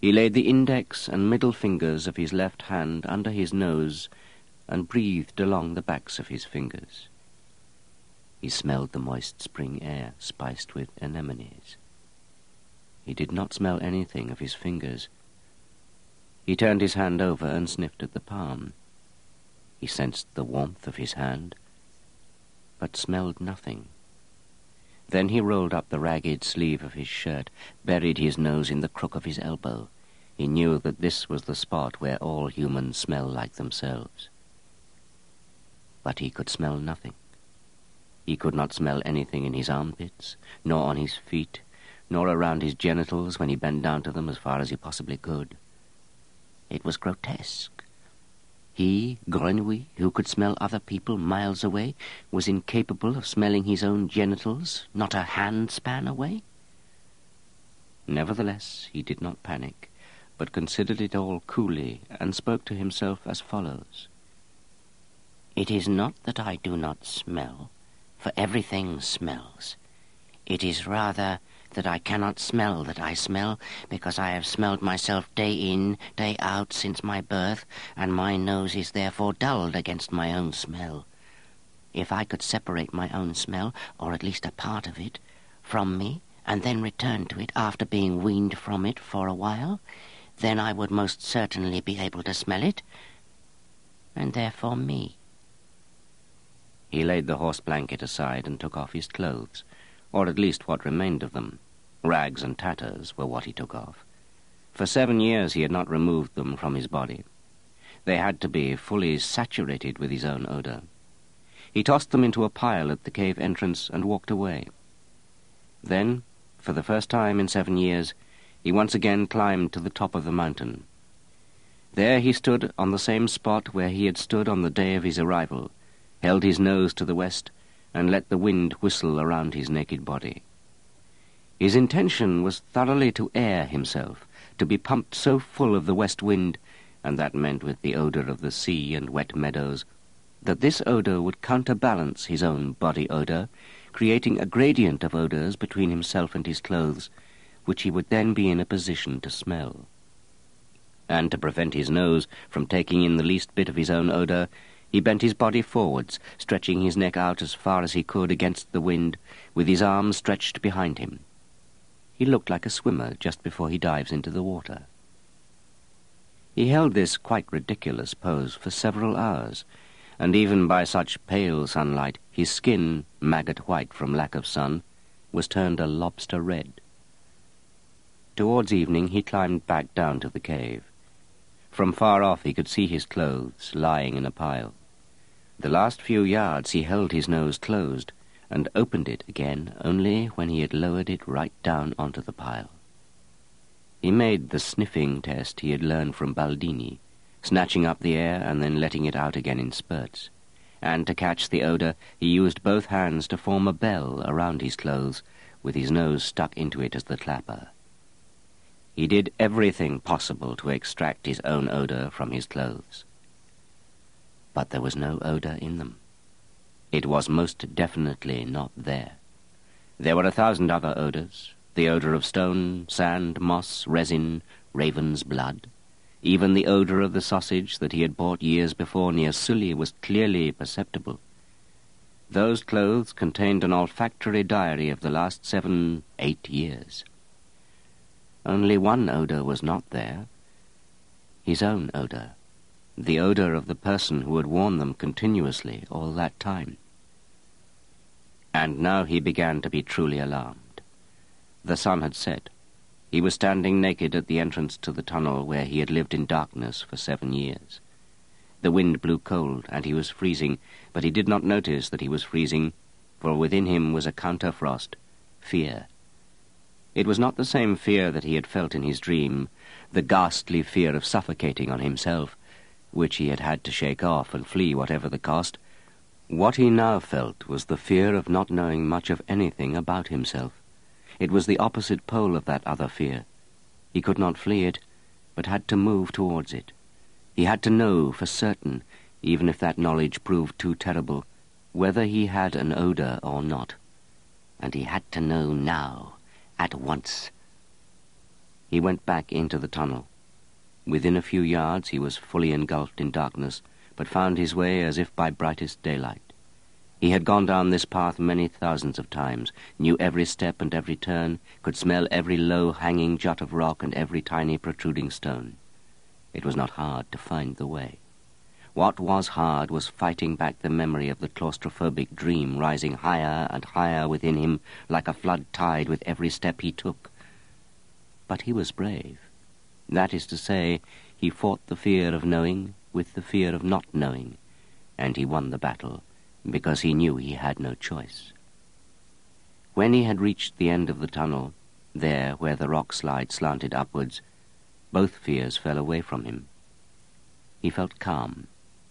He laid the index and middle fingers of his left hand under his nose and breathed along the backs of his fingers. He smelled the moist spring air, spiced with anemones. He did not smell anything of his fingers. He turned his hand over and sniffed at the palm. He sensed the warmth of his hand, but smelled nothing. Then he rolled up the ragged sleeve of his shirt, buried his nose in the crook of his elbow. He knew that this was the spot where all humans smell like themselves. But he could smell nothing. He could not smell anything in his armpits, nor on his feet, nor around his genitals when he bent down to them as far as he possibly could. It was grotesque. He, Grenouille, who could smell other people miles away, was incapable of smelling his own genitals, not a hand-span away. Nevertheless, he did not panic, but considered it all coolly and spoke to himself as follows. "It is not that I do not smell, for everything smells. It is rather that I cannot smell that I smell, because I have smelled myself day in, day out since my birth, and my nose is therefore dulled against my own smell. If I could separate my own smell, or at least a part of it, from me, and then return to it after being weaned from it for a while, then I would most certainly be able to smell it, and therefore me." He laid the horse blanket aside and took off his clothes, or at least what remained of them. Rags and tatters were what he took off. For seven years he had not removed them from his body. They had to be fully saturated with his own odour. He tossed them into a pile at the cave entrance and walked away. Then, for the first time in seven years, he once again climbed to the top of the mountain. There he stood on the same spot where he had stood on the day of his arrival, held his nose to the west, and let the wind whistle around his naked body. His intention was thoroughly to air himself, to be pumped so full of the west wind, and that meant with the odour of the sea and wet meadows, that this odour would counterbalance his own body odour, creating a gradient of odours between himself and his clothes, which he would then be in a position to smell. And to prevent his nose from taking in the least bit of his own odour, he bent his body forwards, stretching his neck out as far as he could against the wind, with his arms stretched behind him. He looked like a swimmer just before he dives into the water. He held this quite ridiculous pose for several hours, and even by such pale sunlight, his skin, maggot white from lack of sun, was turned a lobster red. Towards evening he climbed back down to the cave. From far off he could see his clothes lying in a pile. The last few yards he held his nose closed, and opened it again only when he had lowered it right down onto the pile. He made the sniffing test he had learned from Baldini, snatching up the air and then letting it out again in spurts, and to catch the odour he used both hands to form a bell around his clothes, with his nose stuck into it as the clapper. He did everything possible to extract his own odour from his clothes. But there was no odour in them. It was most definitely not there. There were a thousand other odours, the odour of stone, sand, moss, resin, raven's blood. Even the odour of the sausage that he had bought years before near Sully was clearly perceptible. Those clothes contained an olfactory diary of the last seven, eight years. Only one odour was not there, his own odour. The odour of the person who had worn them continuously all that time. And now he began to be truly alarmed. The sun had set. He was standing naked at the entrance to the tunnel where he had lived in darkness for seven years. The wind blew cold, and he was freezing, but he did not notice that he was freezing, for within him was a counterfrost, fear. It was not the same fear that he had felt in his dream, the ghastly fear of suffocating on himself, which he had had to shake off and flee whatever the cost. What he now felt was the fear of not knowing much of anything about himself. It was the opposite pole of that other fear. He could not flee it, but had to move towards it. He had to know for certain, even if that knowledge proved too terrible, whether he had an odour or not. And he had to know now, at once. He went back into the tunnel. Within a few yards he was fully engulfed in darkness, but found his way as if by brightest daylight. He had gone down this path many thousands of times, knew every step and every turn, could smell every low-hanging jut of rock and every tiny protruding stone. It was not hard to find the way. What was hard was fighting back the memory of the claustrophobic dream rising higher and higher within him like a flood tide with every step he took. But he was brave. That is to say, he fought the fear of knowing with the fear of not knowing, and he won the battle, because he knew he had no choice. When he had reached the end of the tunnel, there where the rock slide slanted upwards, both fears fell away from him. He felt calm,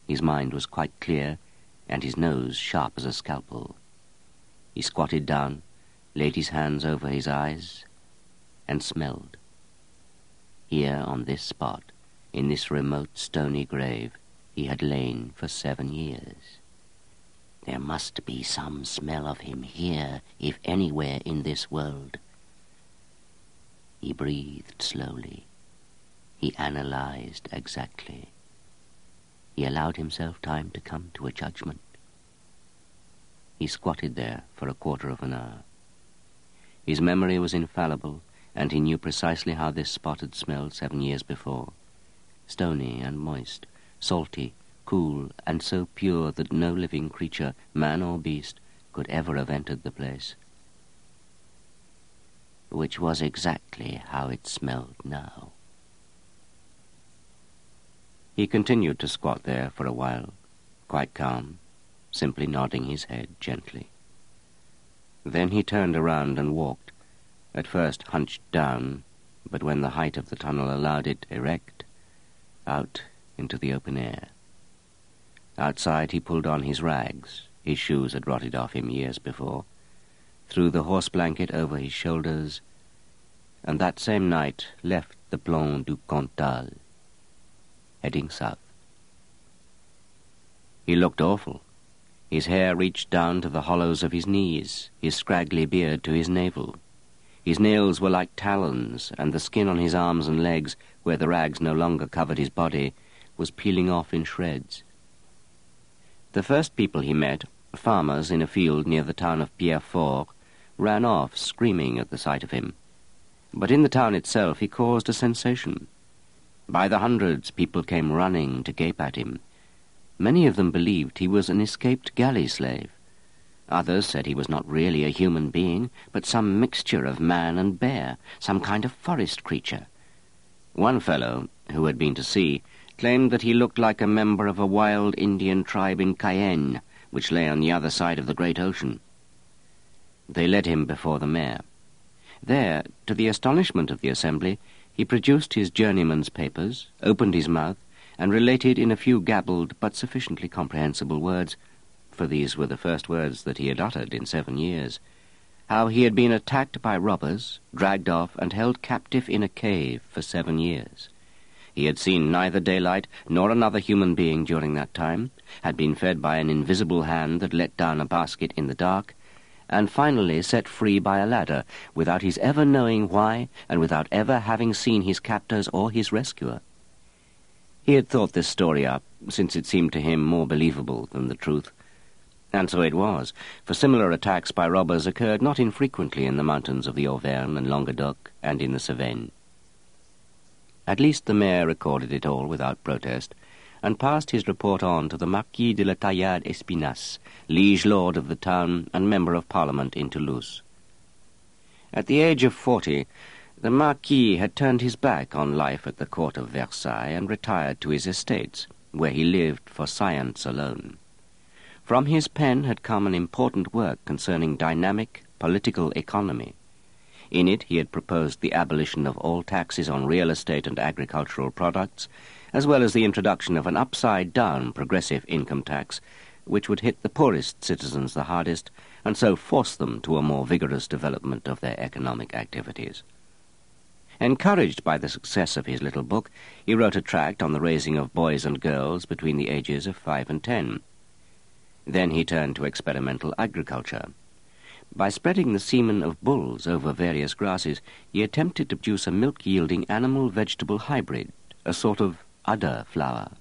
his mind was quite clear, and his nose sharp as a scalpel. He squatted down, laid his hands over his eyes, and smelled. Here, on this spot, in this remote stony grave, he had lain for seven years. There must be some smell of him here, if anywhere in this world. He breathed slowly. He analysed exactly. He allowed himself time to come to a judgment. He squatted there for a quarter of an hour. His memory was infallible, and he knew precisely how this spot had smelled seven years before. Stony and moist, salty, cool, and so pure that no living creature, man or beast, could ever have entered the place. Which was exactly how it smelled now. He continued to squat there for a while, quite calm, simply nodding his head gently. Then he turned around and walked, at first hunched down, but when the height of the tunnel allowed it, erect, out into the open air. Outside he pulled on his rags, his shoes had rotted off him years before, threw the horse blanket over his shoulders, and that same night left the Plomb du Cantal, heading south. He looked awful. His hair reached down to the hollows of his knees, his scraggly beard to his navel. His nails were like talons, and the skin on his arms and legs, where the rags no longer covered his body, was peeling off in shreds. The first people he met, farmers in a field near the town of Pierrefort, ran off, screaming at the sight of him. But in the town itself he caused a sensation. By the hundreds people came running to gape at him. Many of them believed he was an escaped galley slave. Others said he was not really a human being, but some mixture of man and bear, some kind of forest creature. One fellow, who had been to sea, claimed that he looked like a member of a wild Indian tribe in Cayenne, which lay on the other side of the great ocean. They led him before the mayor. There, to the astonishment of the assembly, he produced his journeyman's papers, opened his mouth, and related in a few gabbled but sufficiently comprehensible words, for these were the first words that he had uttered in seven years, how he had been attacked by robbers, dragged off, and held captive in a cave for seven years. He had seen neither daylight nor another human being during that time, had been fed by an invisible hand that let down a basket in the dark, and finally set free by a ladder, without his ever knowing why, and without ever having seen his captors or his rescuer. He had thought this story up, since it seemed to him more believable than the truth. And so it was, for similar attacks by robbers occurred not infrequently in the mountains of the Auvergne and Languedoc and in the Cévennes. At least the mayor recorded it all without protest, and passed his report on to the Marquis de la Taillade-Espinasse, liege lord of the town and member of Parliament in Toulouse. At the age of forty, the Marquis had turned his back on life at the court of Versailles and retired to his estates, where he lived for science alone. From his pen had come an important work concerning dynamic political economy. In it he had proposed the abolition of all taxes on real estate and agricultural products, as well as the introduction of an upside-down progressive income tax, which would hit the poorest citizens the hardest, and so force them to a more vigorous development of their economic activities. Encouraged by the success of his little book, he wrote a tract on the raising of boys and girls between the ages of five and ten. Then he turned to experimental agriculture. By spreading the semen of bulls over various grasses, he attempted to produce a milk-yielding animal-vegetable hybrid, a sort of udder flower.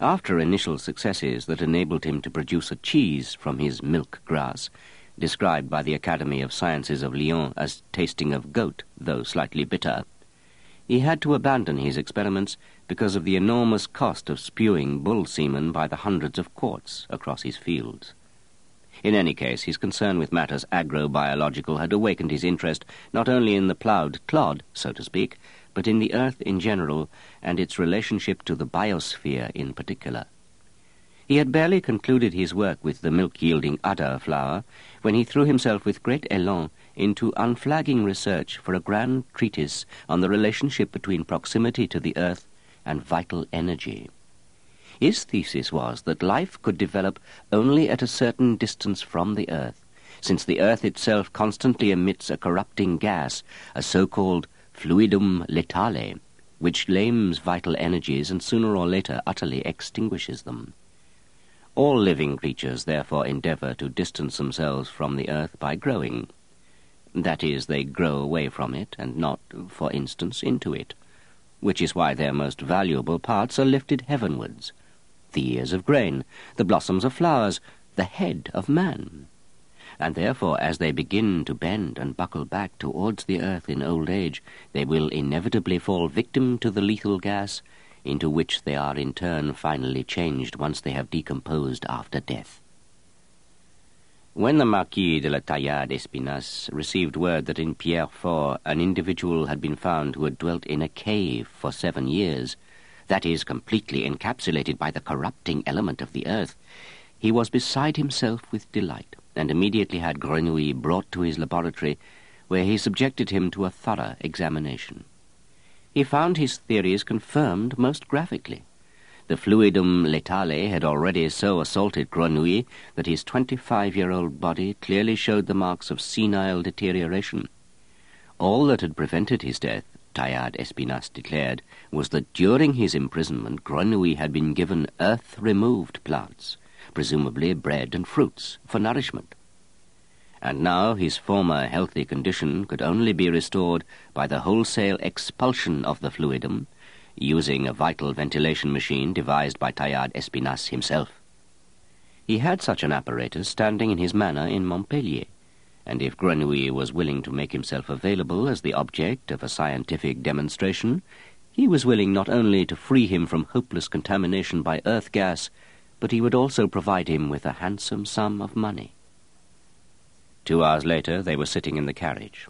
After initial successes that enabled him to produce a cheese from his milk grass, described by the Academy of Sciences of Lyon as tasting of goat, though slightly bitter, he had to abandon his experiments because of the enormous cost of spewing bull semen by the hundreds of quarts across his fields. In any case, his concern with matters agrobiological had awakened his interest not only in the ploughed clod, so to speak, but in the earth in general and its relationship to the biosphere in particular. He had barely concluded his work with the milk-yielding udder flower when he threw himself with great élan into unflagging research for a grand treatise on the relationship between proximity to the earth and vital energy. His thesis was that life could develop only at a certain distance from the earth, since the earth itself constantly emits a corrupting gas, a so-called fluidum letale, which lames vital energies and sooner or later utterly extinguishes them. All living creatures therefore endeavour to distance themselves from the earth by growing. That is, they grow away from it and not, for instance, into it, which is why their most valuable parts are lifted heavenwards, the ears of grain, the blossoms of flowers, the head of man. And therefore, as they begin to bend and buckle back towards the earth in old age, they will inevitably fall victim to the lethal gas, into which they are in turn finally changed once they have decomposed after death. When the Marquis de la Taillade-Espinasse received word that in Pierrefort an individual had been found who had dwelt in a cave for seven years, that is, completely encapsulated by the corrupting element of the earth, he was beside himself with delight, and immediately had Grenouille brought to his laboratory, where he subjected him to a thorough examination. He found his theories confirmed most graphically. The fluidum letale had already so assaulted Grenouille that his twenty-five-year-old body clearly showed the marks of senile deterioration. All that had prevented his death, Taillade-Espinasse declared, was that during his imprisonment Grenouille had been given earth-removed plants, presumably bread and fruits, for nourishment. And now his former healthy condition could only be restored by the wholesale expulsion of the fluidum, using a vital ventilation machine devised by Taillade-Espinasse himself. He had such an apparatus standing in his manor in Montpellier, and if Grenouille was willing to make himself available as the object of a scientific demonstration, he was willing not only to free him from hopeless contamination by earth gas, but he would also provide him with a handsome sum of money. Two hours later they were sitting in the carriage.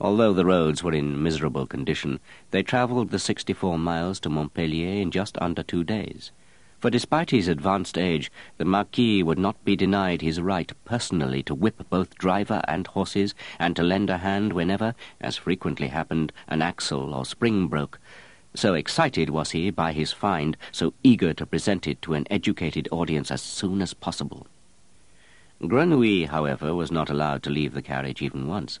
Although the roads were in miserable condition, they travelled the sixty-four miles to Montpellier in just under two days, for despite his advanced age, the Marquis would not be denied his right personally to whip both driver and horses, and to lend a hand whenever, as frequently happened, an axle or spring broke. So excited was he by his find, so eager to present it to an educated audience as soon as possible. Grenouille, however, was not allowed to leave the carriage even once.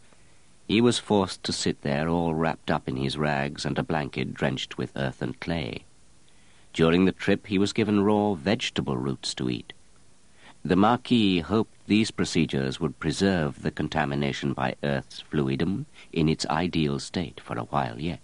He was forced to sit there all wrapped up in his rags and a blanket drenched with earth and clay. During the trip he was given raw vegetable roots to eat. The Marquis hoped these procedures would preserve the contamination by earth's fluidum in its ideal state for a while yet.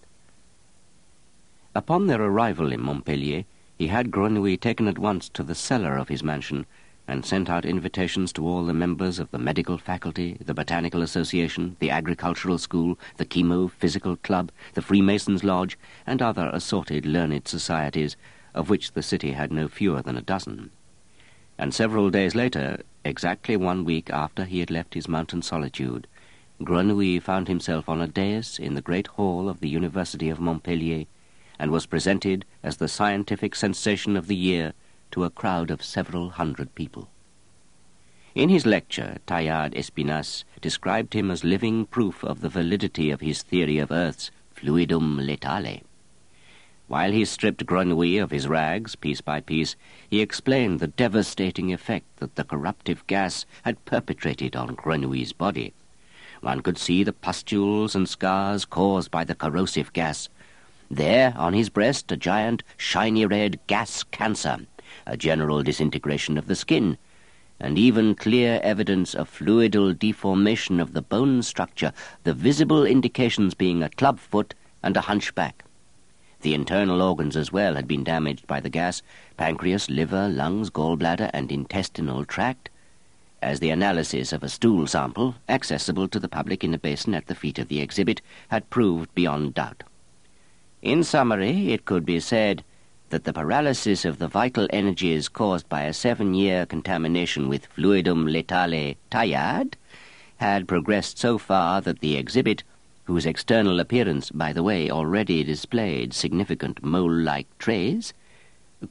Upon their arrival in Montpellier, he had Grenouille taken at once to the cellar of his mansion and sent out invitations to all the members of the medical faculty, the botanical association, the agricultural school, the chemo-physical club, the Freemasons' lodge, and other assorted learned societies, of which the city had no fewer than a dozen. And several days later, exactly one week after he had left his mountain solitude, Grenouille found himself on a dais in the great hall of the University of Montpellier, and was presented as the scientific sensation of the year to a crowd of several hundred people. In his lecture, Taillade-Espinasse described him as living proof of the validity of his theory of Earth's fluidum letale. While he stripped Grenouille of his rags, piece by piece, he explained the devastating effect that the corruptive gas had perpetrated on Grenouille's body. One could see the pustules and scars caused by the corrosive gas. There, on his breast, a giant, shiny red gas cancer, a general disintegration of the skin, and even clear evidence of fluidal deformation of the bone structure, the visible indications being a clubfoot and a hunchback. The internal organs as well had been damaged by the gas, pancreas, liver, lungs, gallbladder, and intestinal tract, as the analysis of a stool sample, accessible to the public in a basin at the feet of the exhibit, had proved beyond doubt. In summary, it could be said that the paralysis of the vital energies caused by a seven-year contamination with fluidum letale Taillade had progressed so far that the exhibit, whose external appearance, by the way, already displayed significant mole-like traits,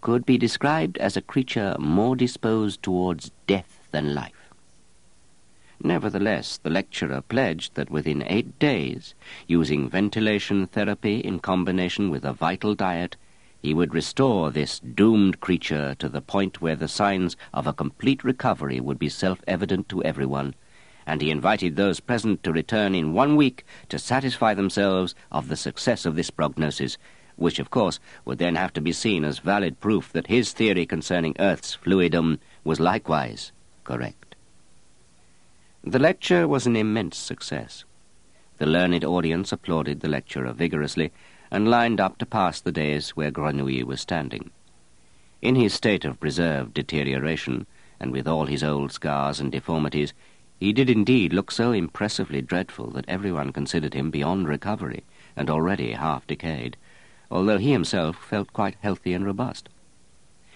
could be described as a creature more disposed towards death than life. Nevertheless, the lecturer pledged that within eight days, using ventilation therapy in combination with a vital diet, he would restore this doomed creature to the point where the signs of a complete recovery would be self-evident to everyone, and he invited those present to return in one week to satisfy themselves of the success of this prognosis, which, of course, would then have to be seen as valid proof that his theory concerning Earth's fluidum was likewise correct. The lecture was an immense success. The learned audience applauded the lecturer vigorously, and lined up to pass the dais where Grenouille was standing. In his state of preserved deterioration, and with all his old scars and deformities, he did indeed look so impressively dreadful that everyone considered him beyond recovery, and already half decayed, although he himself felt quite healthy and robust.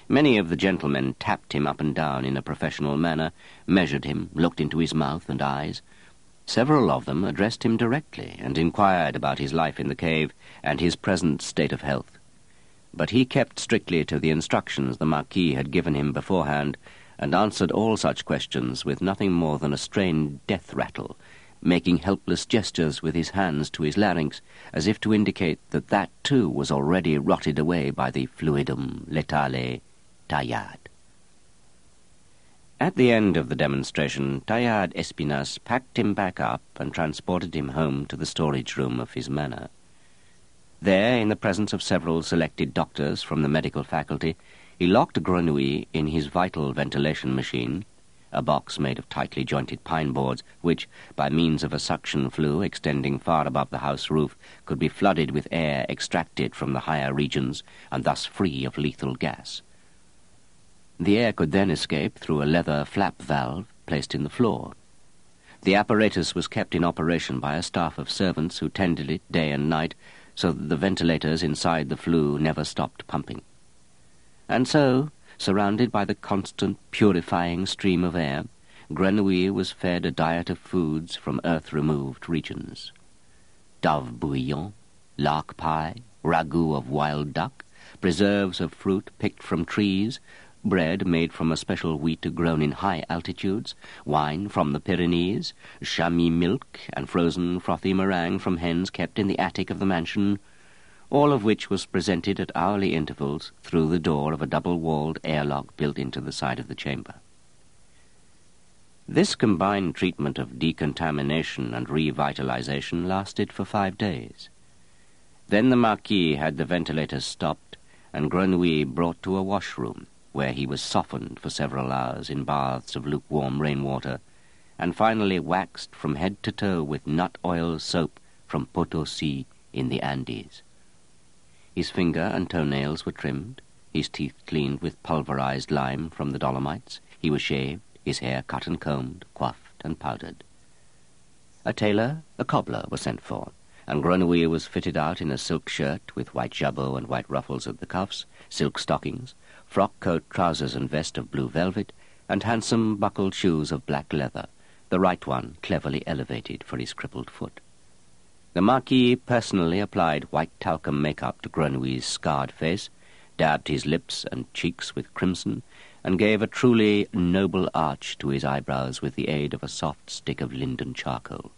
Many of the gentlemen tapped him up and down in a professional manner, measured him, looked into his mouth and eyes. Several of them addressed him directly and inquired about his life in the cave and his present state of health. But he kept strictly to the instructions the Marquis had given him beforehand, and answered all such questions with nothing more than a strained death rattle, making helpless gestures with his hands to his larynx, as if to indicate that that too was already rotted away by the fluidum letale Taillade. At the end of the demonstration, Taillade-Espinasse packed him back up and transported him home to the storage room of his manor. There, in the presence of several selected doctors from the medical faculty, he locked Grenouille in his vital ventilation machine, a box made of tightly jointed pine boards, which, by means of a suction flue extending far above the house roof, could be flooded with air extracted from the higher regions, and thus free of lethal gas. The air could then escape through a leather flap valve placed in the floor. The apparatus was kept in operation by a staff of servants who tended it day and night, so that the ventilators inside the flue never stopped pumping. And so, surrounded by the constant purifying stream of air, Grenouille was fed a diet of foods from earth-removed regions. Dove bouillon, lark pie, ragout of wild duck, preserves of fruit picked from trees, bread made from a special wheat grown in high altitudes, wine from the Pyrenees, chamois milk and frozen frothy meringue from hens kept in the attic of the mansion, all of which was presented at hourly intervals through the door of a double-walled airlock built into the side of the chamber. This combined treatment of decontamination and revitalization lasted for five days. Then the Marquis had the ventilators stopped and Grenouille brought to a washroom, where he was softened for several hours in baths of lukewarm rainwater, and finally waxed from head to toe with nut oil soap from Potosi in the Andes. His finger and toenails were trimmed, his teeth cleaned with pulverized lime from the Dolomites, he was shaved, his hair cut and combed, coiffed and powdered. A tailor, a cobbler, was sent for, and Grenouille was fitted out in a silk shirt with white jabot and white ruffles at the cuffs, silk stockings, frock coat, trousers and vest of blue velvet, and handsome buckled shoes of black leather, the right one cleverly elevated for his crippled foot. The Marquis personally applied white talcum makeup to Grenouille's scarred face, dabbed his lips and cheeks with crimson, and gave a truly noble arch to his eyebrows with the aid of a soft stick of linden charcoal.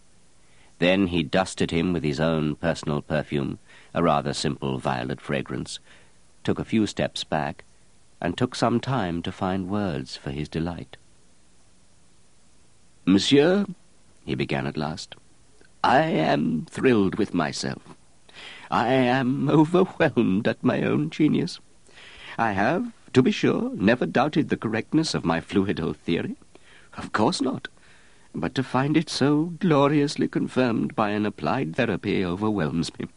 Then he dusted him with his own personal perfume, a rather simple violet fragrance, took a few steps back, and took some time to find words for his delight. "Monsieur," he began at last, "I am thrilled with myself. I am overwhelmed at my own genius. I have, to be sure, never doubted the correctness of my fluidal theory. Of course not. But to find it so gloriously confirmed by an applied therapy overwhelms me.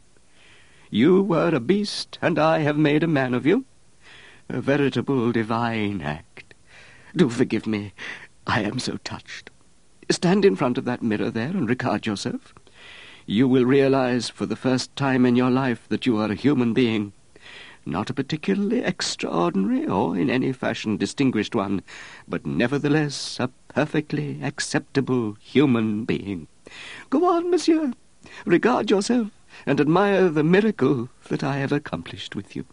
You were a beast, and I have made a man of you. A veritable divine act. Do forgive me, I am so touched. Stand in front of that mirror there and regard yourself. You will realize for the first time in your life that you are a human being, not a particularly extraordinary or in any fashion distinguished one, but nevertheless a perfectly acceptable human being. Go on, monsieur, regard yourself and admire the miracle that I have accomplished with you."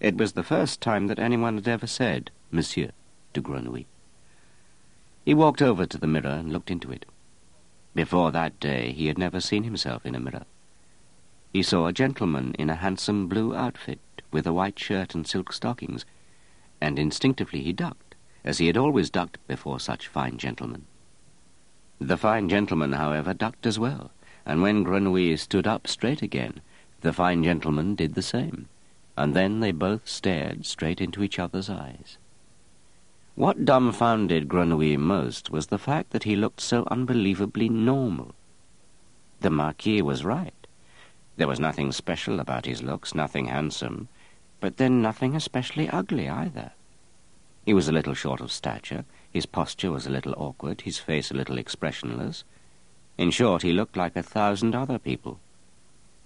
It was the first time that anyone had ever said "Monsieur" to Grenouille. He walked over to the mirror and looked into it. Before that day he had never seen himself in a mirror. He saw a gentleman in a handsome blue outfit with a white shirt and silk stockings, and instinctively he ducked, as he had always ducked before such fine gentlemen. The fine gentleman, however, ducked as well, and when Grenouille stood up straight again, the fine gentleman did the same, and then they both stared straight into each other's eyes. What dumbfounded Grenouille most was the fact that he looked so unbelievably normal. The Marquis was right. There was nothing special about his looks, nothing handsome, but then nothing especially ugly either. He was a little short of stature, his posture was a little awkward, his face a little expressionless. In short, he looked like a thousand other people.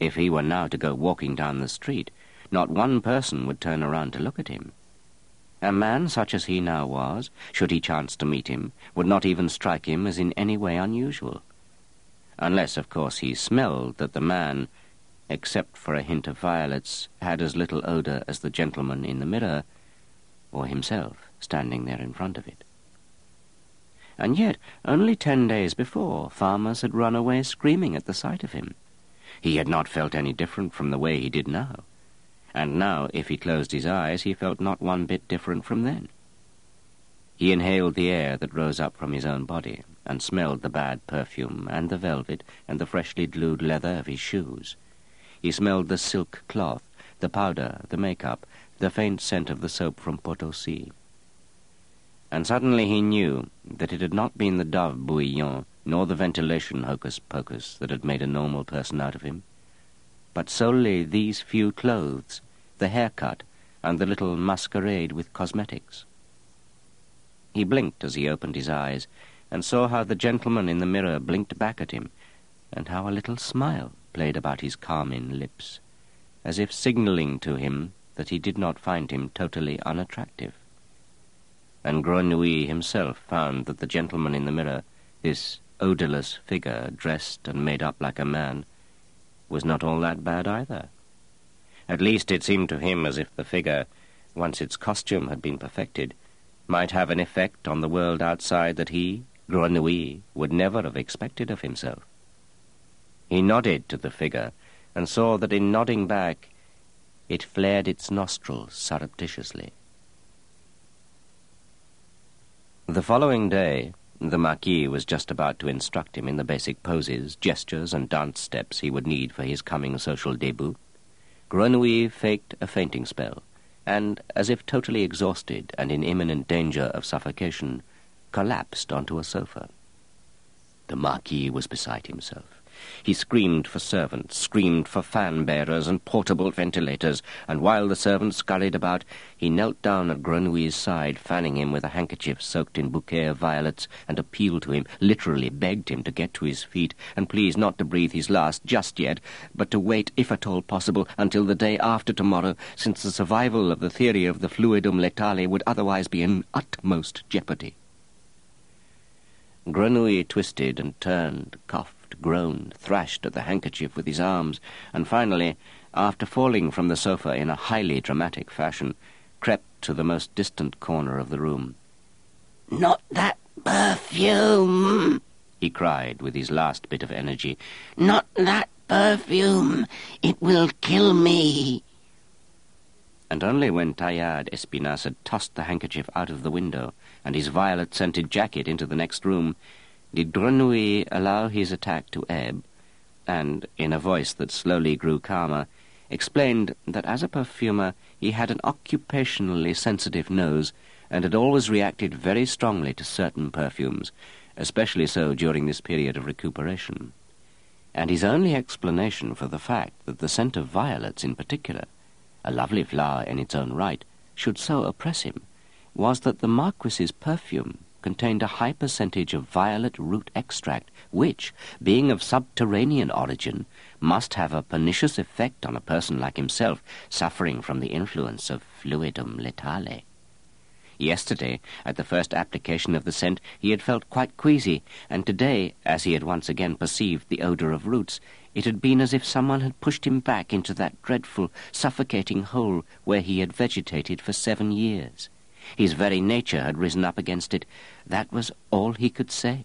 If he were now to go walking down the street, not one person would turn around to look at him. A man such as he now was, should he chance to meet him, would not even strike him as in any way unusual. Unless, of course, he smelled that the man, except for a hint of violets, had as little odour as the gentleman in the mirror, or himself standing there in front of it. and yet only ten days before farmers had run away screaming at the sight of him. He had not felt any different from the way he did now, and now, if he closed his eyes, he felt not one bit different from then. He inhaled the air that rose up from his own body, and smelled the bad perfume, and the velvet, and the freshly glued leather of his shoes. He smelled the silk cloth, the powder, the make-up, the faint scent of the soap from Potosi. And suddenly he knew that it had not been the dove bouillon nor the ventilation hocus-pocus that had made a normal person out of him, but solely these few clothes, the haircut, and the little masquerade with cosmetics. He blinked as he opened his eyes, and saw how the gentleman in the mirror blinked back at him, and how a little smile played about his carmine lips, as if signalling to him that he did not find him totally unattractive. And Grenouille himself found that the gentleman in the mirror, this odourless figure dressed and made up like a man, was not all that bad either. At least it seemed to him as if the figure, once its costume had been perfected, might have an effect on the world outside that he, Grenouille, would never have expected of himself. He nodded to the figure, and saw that in nodding back it flared its nostrils surreptitiously. The following day, the Marquis was just about to instruct him in the basic poses, gestures, and dance steps he would need for his coming social debut. Grenouille faked a fainting spell, and, as if totally exhausted and in imminent danger of suffocation, collapsed onto a sofa. The Marquis was beside himself. He screamed for servants, screamed for fan-bearers and portable ventilators, and while the servants scurried about, he knelt down at Grenouille's side, fanning him with a handkerchief soaked in bouquet of violets, and appealed to him, literally begged him to get to his feet, and please not to breathe his last just yet, but to wait, if at all possible, until the day after tomorrow, since the survival of the theory of the fluidum letale would otherwise be in utmost jeopardy. Grenouille twisted and turned, coughed, groaned, thrashed at the handkerchief with his arms, and finally, after falling from the sofa in a highly dramatic fashion, crept to the most distant corner of the room. "Not that perfume!" he cried with his last bit of energy. "Not that perfume! It will kill me!" And only when Taillade-Espinasse had tossed the handkerchief out of the window and his violet-scented jacket into the next room did Grenouille allow his attack to ebb, and, in a voice that slowly grew calmer, explained that as a perfumer he had an occupationally sensitive nose and had always reacted very strongly to certain perfumes, especially so during this period of recuperation. And his only explanation for the fact that the scent of violets in particular, a lovely flower in its own right, should so oppress him, was that the Marquis's perfume contained a high percentage of violet root extract, which, being of subterranean origin, must have a pernicious effect on a person like himself, suffering from the influence of fluidum letale. Yesterday, at the first application of the scent, he had felt quite queasy, and today, as he had once again perceived the odour of roots, it had been as if someone had pushed him back into that dreadful, suffocating hole where he had vegetated for seven years. His very nature had risen up against it. That was all he could say.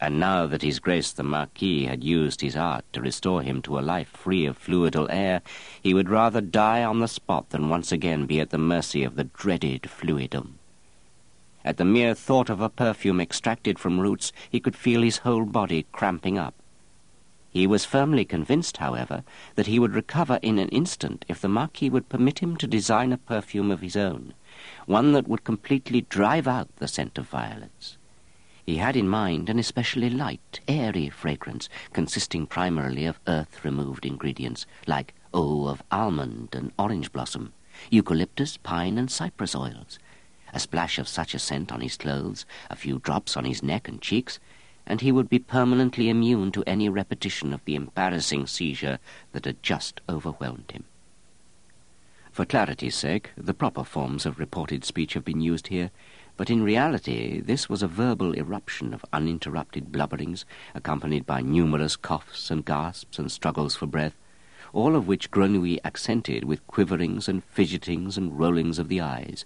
And now that His Grace the Marquis had used his art to restore him to a life free of fluidal air, he would rather die on the spot than once again be at the mercy of the dreaded fluidum. At the mere thought of a perfume extracted from roots, he could feel his whole body cramping up. He was firmly convinced, however, that he would recover in an instant if the Marquis would permit him to design a perfume of his own, one that would completely drive out the scent of violets. He had in mind an especially light, airy fragrance, consisting primarily of earth-removed ingredients, like eau of almond and orange blossom, eucalyptus, pine and cypress oils, a splash of such a scent on his clothes, a few drops on his neck and cheeks, and he would be permanently immune to any repetition of the embarrassing seizure that had just overwhelmed him. For clarity's sake, the proper forms of reported speech have been used here, but in reality this was a verbal eruption of uninterrupted blubberings, accompanied by numerous coughs and gasps and struggles for breath, all of which Grenouille accented with quiverings and fidgetings and rollings of the eyes.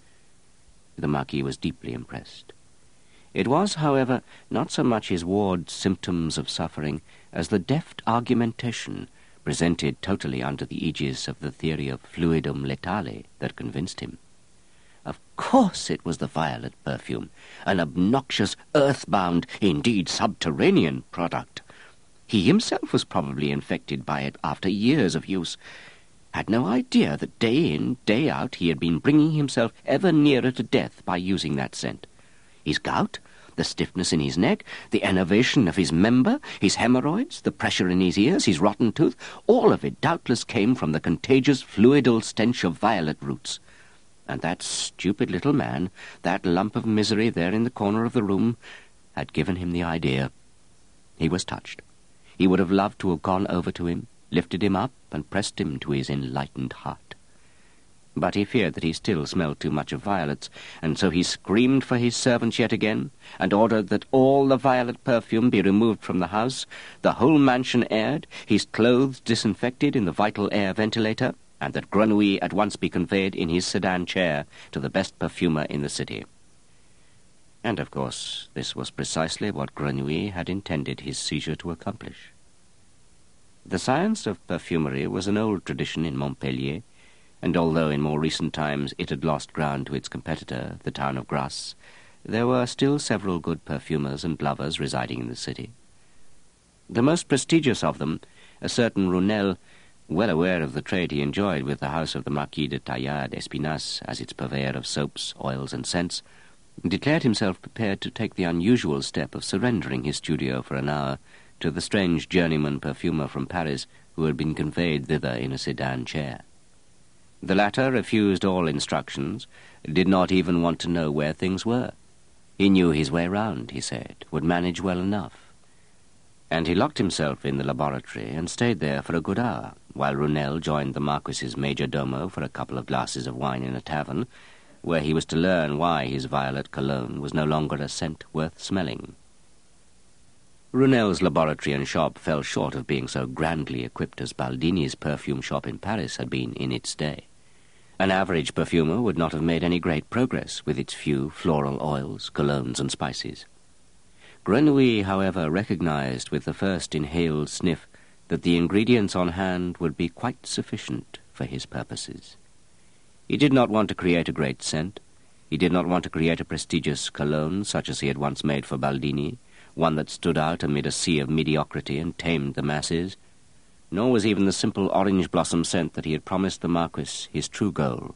The Marquis was deeply impressed. It was, however, not so much his ward's symptoms of suffering as the deft argumentation presented totally under the aegis of the theory of fluidum letale that convinced him. Of course it was the violet perfume, an obnoxious, earthbound, indeed subterranean product. He himself was probably infected by it after years of use, had no idea that day in, day out, he had been bringing himself ever nearer to death by using that scent. His gout, the stiffness in his neck, the enervation of his member, his hemorrhoids, the pressure in his ears, his rotten tooth, all of it doubtless came from the contagious fluidal stench of violet roots. And that stupid little man, that lump of misery there in the corner of the room, had given him the idea. He was touched. He would have loved to have gone over to him, lifted him up, and pressed him to his enlightened heart. But he feared that he still smelled too much of violets, and so he screamed for his servants yet again, and ordered that all the violet perfume be removed from the house, the whole mansion aired, his clothes disinfected in the vital air ventilator, and that Grenouille at once be conveyed in his sedan chair to the best perfumer in the city. And, of course, this was precisely what Grenouille had intended his seizure to accomplish. The science of perfumery was an old tradition in Montpellier, and although in more recent times it had lost ground to its competitor, the town of Grasse, there were still several good perfumers and glovers residing in the city. The most prestigious of them, a certain Runel, well aware of the trade he enjoyed with the house of the Marquis de Taillade-Espinasse as its purveyor of soaps, oils, and scents, declared himself prepared to take the unusual step of surrendering his studio for an hour to the strange journeyman perfumer from Paris who had been conveyed thither in a sedan chair. The latter refused all instructions, did not even want to know where things were. He knew his way round, he said, would manage well enough. And he locked himself in the laboratory and stayed there for a good hour, while Runel joined the Marquis's major domo for a couple of glasses of wine in a tavern, where he was to learn why his violet cologne was no longer a scent worth smelling. Runel's laboratory and shop fell short of being so grandly equipped as Baldini's perfume shop in Paris had been in its day. An average perfumer would not have made any great progress with its few floral oils, colognes, and spices. Grenouille, however, recognized with the first inhaled sniff that the ingredients on hand would be quite sufficient for his purposes. He did not want to create a great scent. He did not want to create a prestigious cologne such as he had once made for Baldini, one that stood out amid a sea of mediocrity and tamed the masses. Nor was even the simple orange blossom scent that he had promised the Marquis his true goal.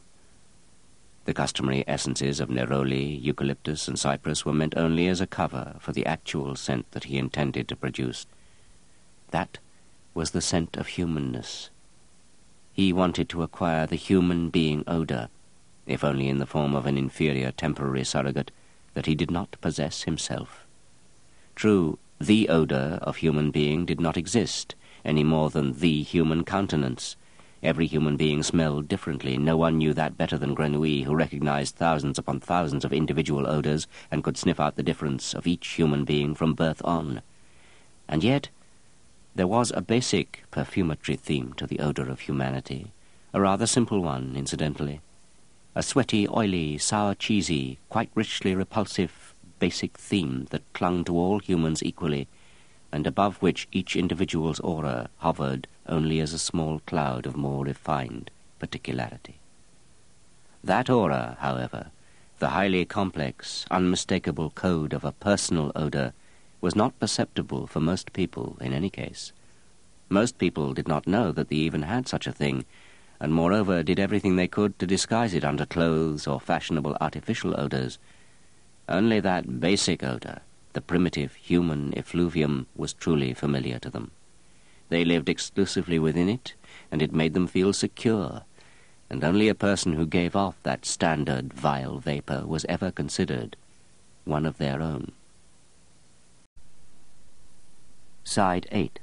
The customary essences of neroli, eucalyptus, and cypress were meant only as a cover for the actual scent that he intended to produce. That was the scent of humanness. He wanted to acquire the human being odour, if only in the form of an inferior temporary surrogate that he did not possess himself. True, the odour of human being did not exist, any more than the human countenance. Every human being smelled differently. No one knew that better than Grenouille, who recognized thousands upon thousands of individual odors and could sniff out the difference of each human being from birth on. And yet, there was a basic perfumetry theme to the odor of humanity, a rather simple one, incidentally. A sweaty, oily, sour, cheesy, quite richly repulsive, basic theme that clung to all humans equally, and above which each individual's aura hovered only as a small cloud of more refined particularity. That aura, however, the highly complex, unmistakable code of a personal odour, was not perceptible for most people in any case. Most people did not know that they even had such a thing, and moreover did everything they could to disguise it under clothes or fashionable artificial odours. Only that basic odour, the primitive human effluvium, was truly familiar to them. They lived exclusively within it, and it made them feel secure, and only a person who gave off that standard vile vapour was ever considered one of their own. Side eight.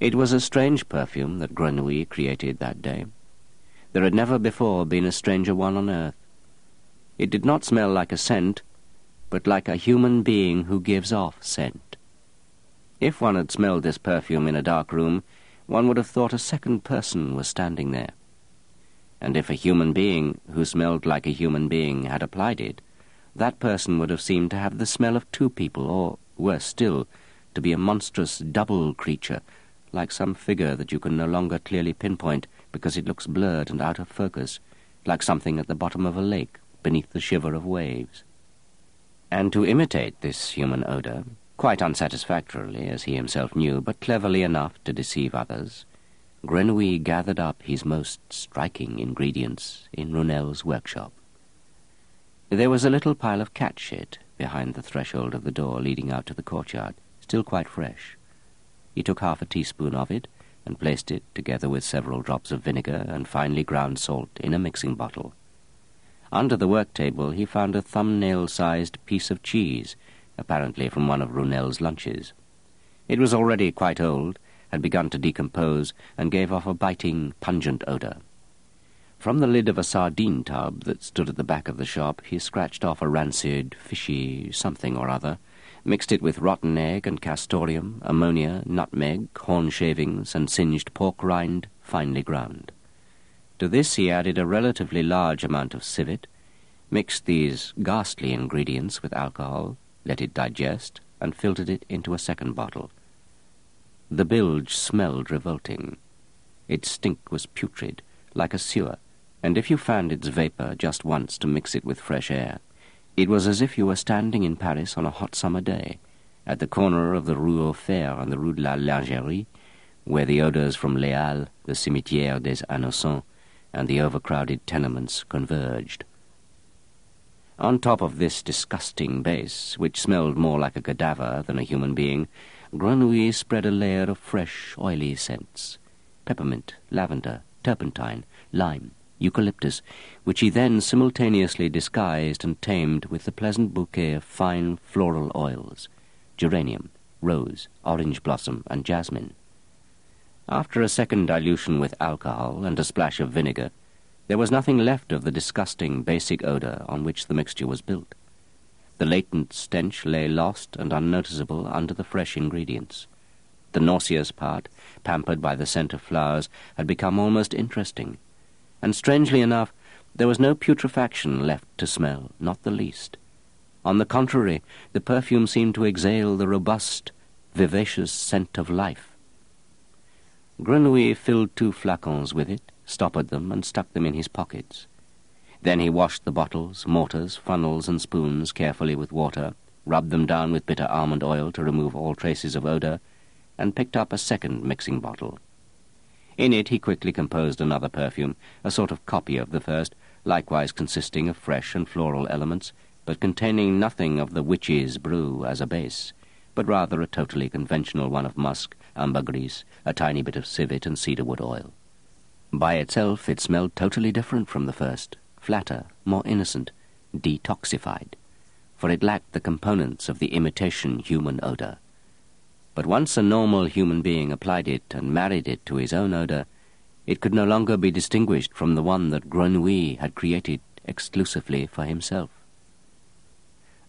It was a strange perfume that Grenouille created that day. There had never before been a stranger one on earth. It did not smell like a scent, but like a human being who gives off scent. If one had smelled this perfume in a dark room, one would have thought a second person was standing there. And if a human being who smelled like a human being had applied it, that person would have seemed to have the smell of two people, or, worse still, to be a monstrous double creature, like some figure that you can no longer clearly pinpoint because it looks blurred and out of focus, like something at the bottom of a lake beneath the shiver of waves. And to imitate this human odour, quite unsatisfactorily, as he himself knew, but cleverly enough to deceive others, Grenouille gathered up his most striking ingredients in Runel's workshop. There was a little pile of cat shit behind the threshold of the door leading out to the courtyard, still quite fresh. He took half a teaspoon of it and placed it, together with several drops of vinegar and finely ground salt, in a mixing bottle. Under the work-table he found a thumbnail-sized piece of cheese, apparently from one of Runel's lunches. It was already quite old, had begun to decompose, and gave off a biting, pungent odour. From the lid of a sardine tub that stood at the back of the shop he scratched off a rancid, fishy something or other, mixed it with rotten egg and castoreum, ammonia, nutmeg, horn shavings, and singed pork rind, finely ground. To this he added a relatively large amount of civet, mixed these ghastly ingredients with alcohol, let it digest, and filtered it into a second bottle. The bilge smelled revolting. Its stink was putrid, like a sewer, and if you fanned its vapour just once to mix it with fresh air, it was as if you were standing in Paris on a hot summer day, at the corner of the Rue aux Fers and the Rue de la Lingerie, where the odours from Les Halles, the Cimetière des Innocents, and the overcrowded tenements converged. On top of this disgusting base, which smelled more like a cadaver than a human being, Grenouille spread a layer of fresh, oily scents: peppermint, lavender, turpentine, lime, eucalyptus, which he then simultaneously disguised and tamed with the pleasant bouquet of fine floral oils: geranium, rose, orange blossom, and jasmine. After a second dilution with alcohol and a splash of vinegar, there was nothing left of the disgusting basic odour on which the mixture was built. The latent stench lay lost and unnoticeable under the fresh ingredients. The nauseous part, pampered by the scent of flowers, had become almost interesting, and strangely enough there was no putrefaction left to smell, not the least. On the contrary, the perfume seemed to exhale the robust, vivacious scent of life. Grenouille filled two flacons with it, stoppered them, and stuck them in his pockets. Then he washed the bottles, mortars, funnels, and spoons carefully with water, rubbed them down with bitter almond oil to remove all traces of odour, and picked up a second mixing bottle. In it he quickly composed another perfume, a sort of copy of the first, likewise consisting of fresh and floral elements, but containing nothing of the witch's brew as a base, but rather a totally conventional one of musk, ambergris, a tiny bit of civet, and cedarwood oil. By itself it smelled totally different from the first, flatter, more innocent, detoxified, for it lacked the components of the imitation human odour. But once a normal human being applied it and married it to his own odour, it could no longer be distinguished from the one that Grenouille had created exclusively for himself.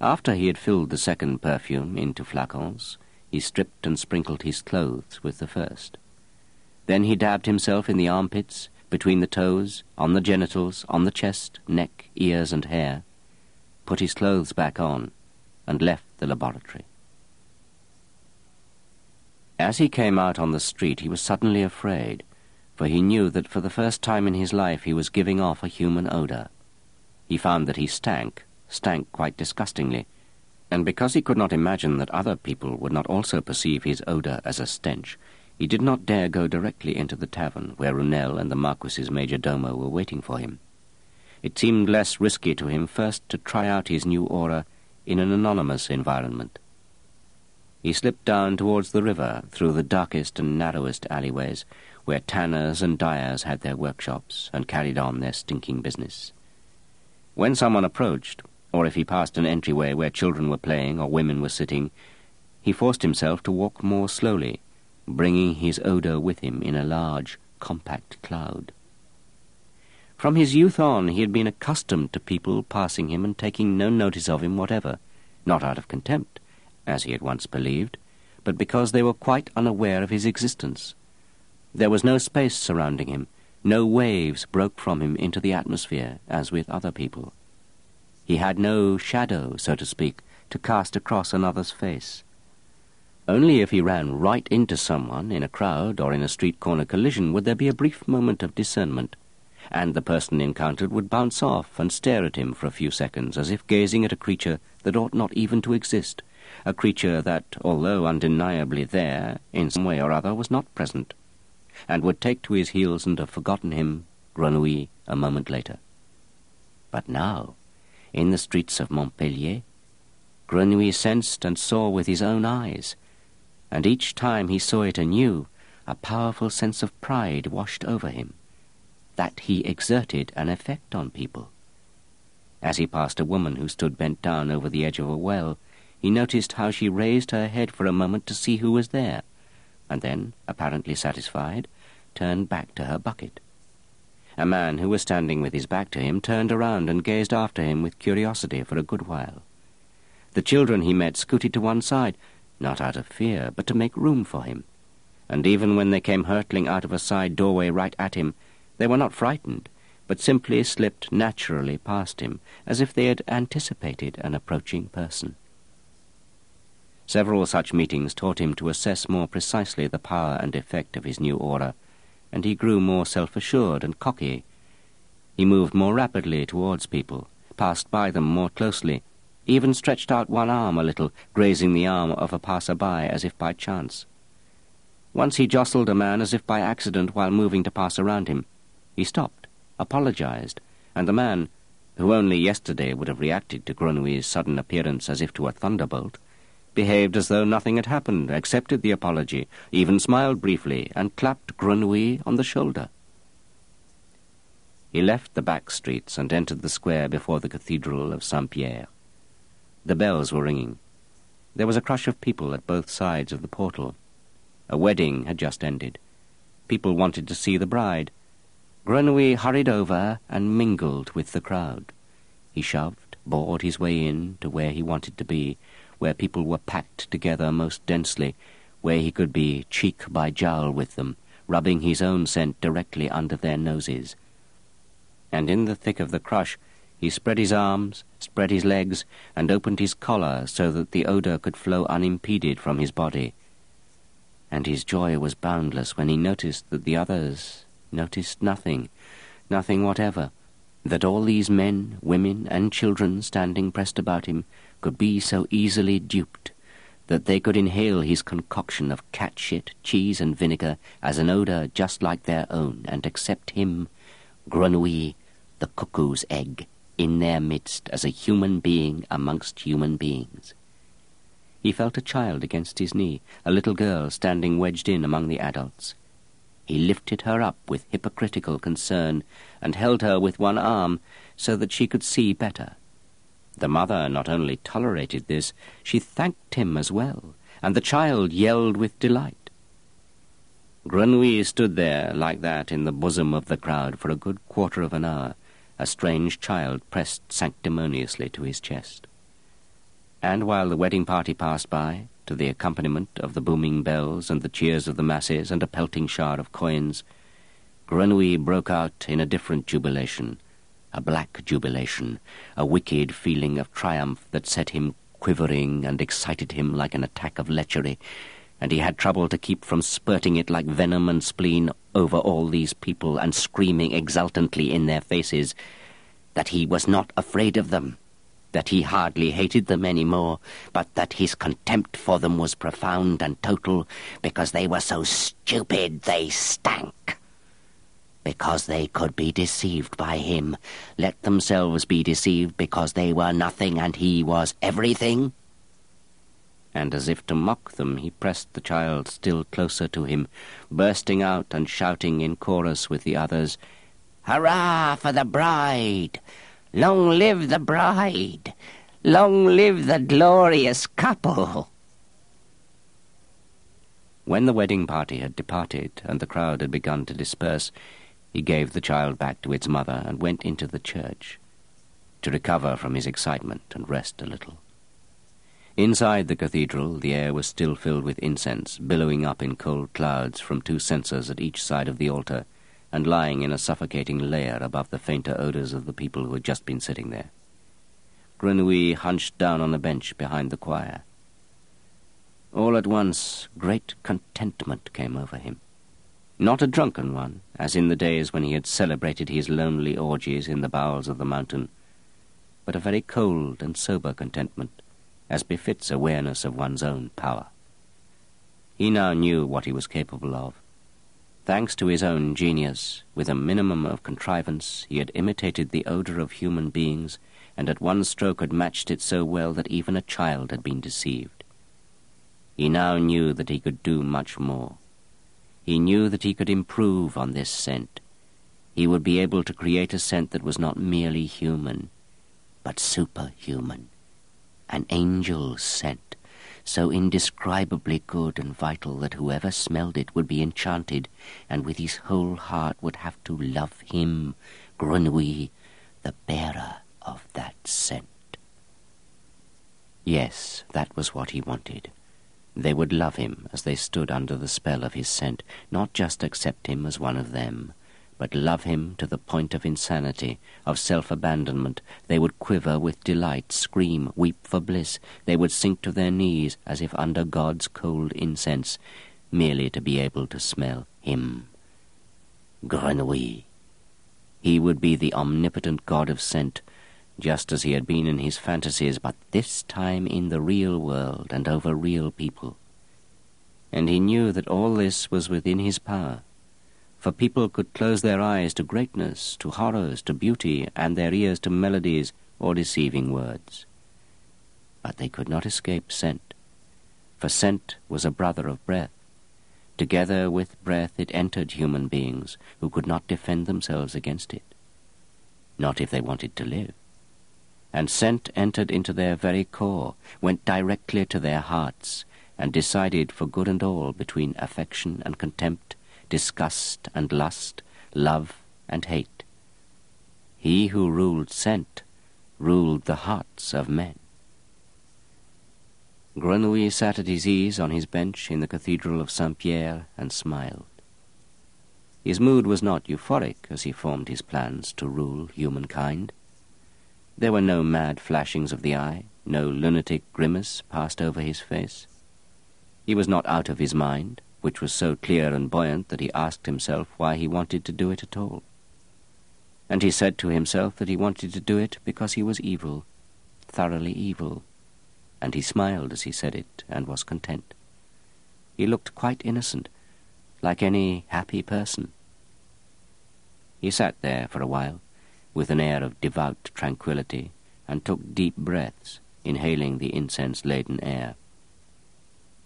After he had filled the second perfume into flacons, he stripped and sprinkled his clothes with the first. Then he dabbed himself in the armpits, between the toes, on the genitals, on the chest, neck, ears, and hair, put his clothes back on, and left the laboratory. As he came out on the street he was suddenly afraid, for he knew that for the first time in his life he was giving off a human odour. He found that he stank, stank quite disgustingly, and because he could not imagine that other people would not also perceive his odour as a stench, he did not dare go directly into the tavern where Runel and the Marquis's major-domo were waiting for him. It seemed less risky to him first to try out his new aura in an anonymous environment. He slipped down towards the river through the darkest and narrowest alleyways, where tanners and dyers had their workshops and carried on their stinking business. When someone approached, or if he passed an entryway where children were playing or women were sitting, he forced himself to walk more slowly, bringing his odour with him in a large, compact cloud. From his youth on he had been accustomed to people passing him and taking no notice of him whatever, not out of contempt, as he had once believed, but because they were quite unaware of his existence. There was no space surrounding him, no waves broke from him into the atmosphere, as with other people. He had no shadow, so to speak, to cast across another's face. Only if he ran right into someone in a crowd or in a street-corner collision would there be a brief moment of discernment, and the person encountered would bounce off and stare at him for a few seconds as if gazing at a creature that ought not even to exist, a creature that, although undeniably there, in some way or other was not present, and would take to his heels and have forgotten him, Grenouille, a moment later. But now, in the streets of Montpellier, Grenouille sensed and saw with his own eyes, and each time he saw it anew, a powerful sense of pride washed over him, that he exerted an effect on people. As he passed a woman who stood bent down over the edge of a well, he noticed how she raised her head for a moment to see who was there, and then, apparently satisfied, turned back to her bucket. A man who was standing with his back to him turned around and gazed after him with curiosity for a good while. The children he met scooted to one side, not out of fear, but to make room for him, and even when they came hurtling out of a side doorway right at him, they were not frightened, but simply slipped naturally past him, as if they had anticipated an approaching person. Several such meetings taught him to assess more precisely the power and effect of his new aura, and he grew more self-assured and cocky. He moved more rapidly towards people, passed by them more closely, even stretched out one arm a little, grazing the arm of a passer-by as if by chance. Once he jostled a man as if by accident while moving to pass around him. He stopped, apologized, and the man, who only yesterday would have reacted to Grenouille's sudden appearance as if to a thunderbolt, behaved as though nothing had happened, accepted the apology, even smiled briefly, and clapped Grenouille on the shoulder. He left the back streets and entered the square before the Cathedral of Saint-Pierre. The bells were ringing. There was a crush of people at both sides of the portal. A wedding had just ended. People wanted to see the bride. Grenouille hurried over and mingled with the crowd. He shoved, bored his way in to where he wanted to be, where people were packed together most densely, where he could be cheek by jowl with them, rubbing his own scent directly under their noses. And in the thick of the crush, he spread his arms, spread his legs, and opened his collar so that the odour could flow unimpeded from his body. And his joy was boundless when he noticed that the others noticed nothing, nothing whatever, that all these men, women, and children standing pressed about him could be so easily duped, that they could inhale his concoction of cat shit, cheese, and vinegar as an odour just like their own, and accept him, Grenouille, the cuckoo's egg, in their midst as a human being amongst human beings. He felt a child against his knee, a little girl standing wedged in among the adults. He lifted her up with hypocritical concern and held her with one arm so that she could see better. The mother not only tolerated this, she thanked him as well, and the child yelled with delight. Grenouille stood there like that in the bosom of the crowd for a good quarter of an hour, a strange child pressed sanctimoniously to his chest. And while the wedding party passed by, to the accompaniment of the booming bells and the cheers of the masses and a pelting shower of coins, Grenouille broke out in a different jubilation, a black jubilation, a wicked feeling of triumph that set him quivering and excited him like an attack of lechery, and he had trouble to keep from spurting it like venom and spleen over all these people and screaming exultantly in their faces that he was not afraid of them, that he hardly hated them any more, but that his contempt for them was profound and total because they were so stupid they stank. Because they could be deceived by him, let themselves be deceived because they were nothing and he was everything. And as if to mock them, he pressed the child still closer to him, bursting out and shouting in chorus with the others, "Hurrah for the bride! Long live the bride! Long live the glorious couple!" When the wedding party had departed and the crowd had begun to disperse, he gave the child back to its mother and went into the church to recover from his excitement and rest a little. Inside the cathedral, the air was still filled with incense, billowing up in cold clouds from two censers at each side of the altar, and lying in a suffocating layer above the fainter odours of the people who had just been sitting there. Grenouille hunched down on the bench behind the choir. All at once, great contentment came over him. Not a drunken one, as in the days when he had celebrated his lonely orgies in the bowels of the mountain, but a very cold and sober contentment, as befits awareness of one's own power. He now knew what he was capable of. Thanks to his own genius, with a minimum of contrivance, he had imitated the odour of human beings, and at one stroke had matched it so well that even a child had been deceived. He now knew that he could do much more. He knew that he could improve on this scent. He would be able to create a scent that was not merely human, but superhuman. An angel's scent, so indescribably good and vital that whoever smelled it would be enchanted, and with his whole heart would have to love him, Grenouille, the bearer of that scent. Yes, that was what he wanted. They would love him as they stood under the spell of his scent, not just accept him as one of them, but love him to the point of insanity, of self-abandonment. They would quiver with delight, scream, weep for bliss. They would sink to their knees as if under God's cold incense, merely to be able to smell him. Grenouille. He would be the omnipotent god of scent, just as he had been in his fantasies, but this time in the real world and over real people. And he knew that all this was within his power, for people could close their eyes to greatness, to horrors, to beauty, and their ears to melodies or deceiving words. But they could not escape scent, for scent was a brother of breath. Together with breath it entered human beings, who could not defend themselves against it, not if they wanted to live. And scent entered into their very core, went directly to their hearts, and decided for good and all between affection and contempt, disgust and lust, love and hate. He who ruled scent ruled the hearts of men. Grenouille sat at his ease on his bench in the Cathedral of Saint-Pierre and smiled. His mood was not euphoric as he formed his plans to rule humankind. There were no mad flashings of the eye, no lunatic grimace passed over his face. He was not out of his mind, which was so clear and buoyant that he asked himself why he wanted to do it at all. And he said to himself that he wanted to do it because he was evil, thoroughly evil, and he smiled as he said it and was content. He looked quite innocent, like any happy person. He sat there for a while, with an air of devout tranquillity, and took deep breaths, inhaling the incense-laden air.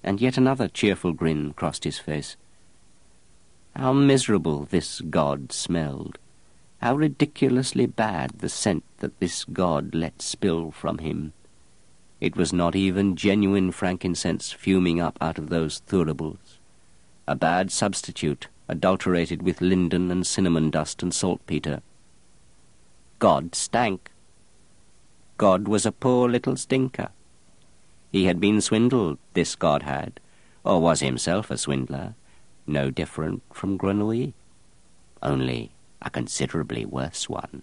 And yet another cheerful grin crossed his face. How miserable this god smelled! How ridiculously bad the scent that this god let spill from him! It was not even genuine frankincense fuming up out of those thuribles. A bad substitute, adulterated with linden and cinnamon dust and saltpetre. God stank. God was a poor little stinker. He had been swindled, this god had, or was himself a swindler, no different from Grenouille, only a considerably worse one.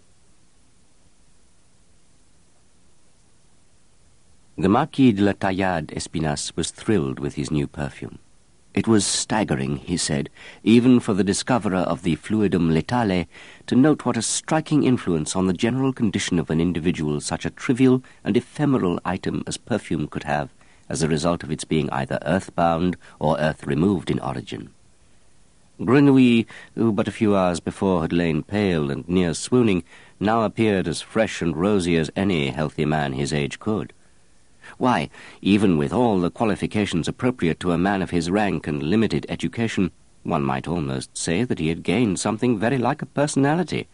The Marquis de la Taillade-Espinasse was thrilled with his new perfume. It was staggering, he said, even for the discoverer of the fluidum letale, to note what a striking influence on the general condition of an individual such a trivial and ephemeral item as perfume could have as a result of its being either earth-bound or earth-removed in origin. Grenouille, who but a few hours before had lain pale and near swooning, now appeared as fresh and rosy as any healthy man his age could. Why, even with all the qualifications appropriate to a man of his rank and limited education, one might almost say that he had gained something very like a personality.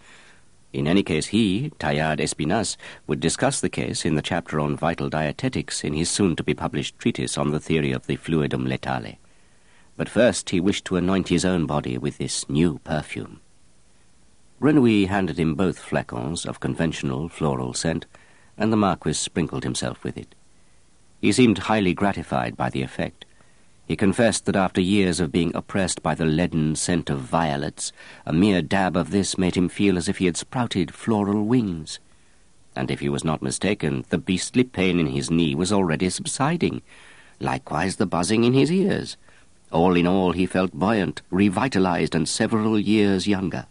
In any case, he, Taillade-Espinasse, would discuss the case in the chapter on vital dietetics in his soon-to-be-published treatise on the theory of the fluidum letale. But first he wished to anoint his own body with this new perfume. Grenouille handed him both flacons of conventional floral scent, and the Marquis sprinkled himself with it. He seemed highly gratified by the effect. He confessed that after years of being oppressed by the leaden scent of violets, a mere dab of this made him feel as if he had sprouted floral wings. and if he was not mistaken, the beastly pain in his knee was already subsiding, likewise the buzzing in his ears. All in all, he felt buoyant, revitalized, and several years younger.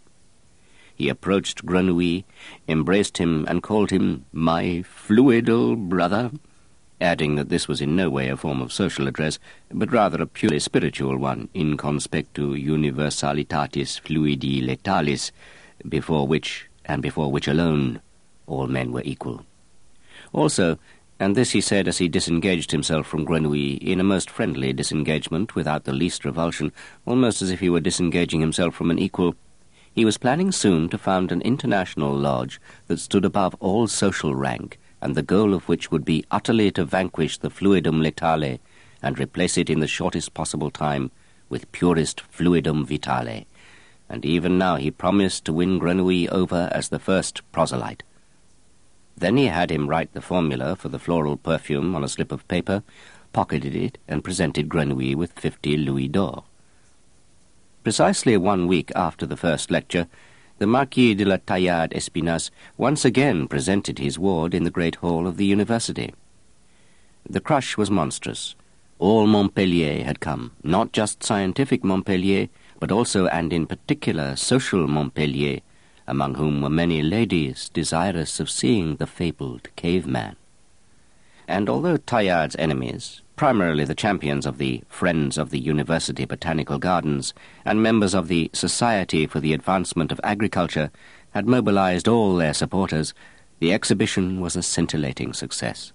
He approached Grenouille, embraced him, and called him my fluidal brother, adding that this was in no way a form of social address, but rather a purely spiritual one, in conspectu universalitatis fluidi letalis, before which, and before which alone, all men were equal. Also, and this he said as he disengaged himself from Grenouille in a most friendly disengagement, without the least revulsion, almost as if he were disengaging himself from an equal, he was planning soon to found an international lodge that stood above all social rank, and the goal of which would be utterly to vanquish the fluidum letale and replace it in the shortest possible time with purest fluidum vitale. And even now he promised to win Grenouille over as the first proselyte. Then he had him write the formula for the floral perfume on a slip of paper, pocketed it, and presented Grenouille with fifty louis d'or. Precisely one week after the first lecture, the Marquis de la Taillade-Espinasse once again presented his ward in the great hall of the university. The crush was monstrous. All Montpellier had come, not just scientific Montpellier, but also and in particular social Montpellier, among whom were many ladies desirous of seeing the fabled caveman. And although Taillarde's enemies, primarily the champions of the Friends of the University Botanical Gardens and members of the Society for the Advancement of Agriculture, had mobilized all their supporters, the exhibition was a scintillating success.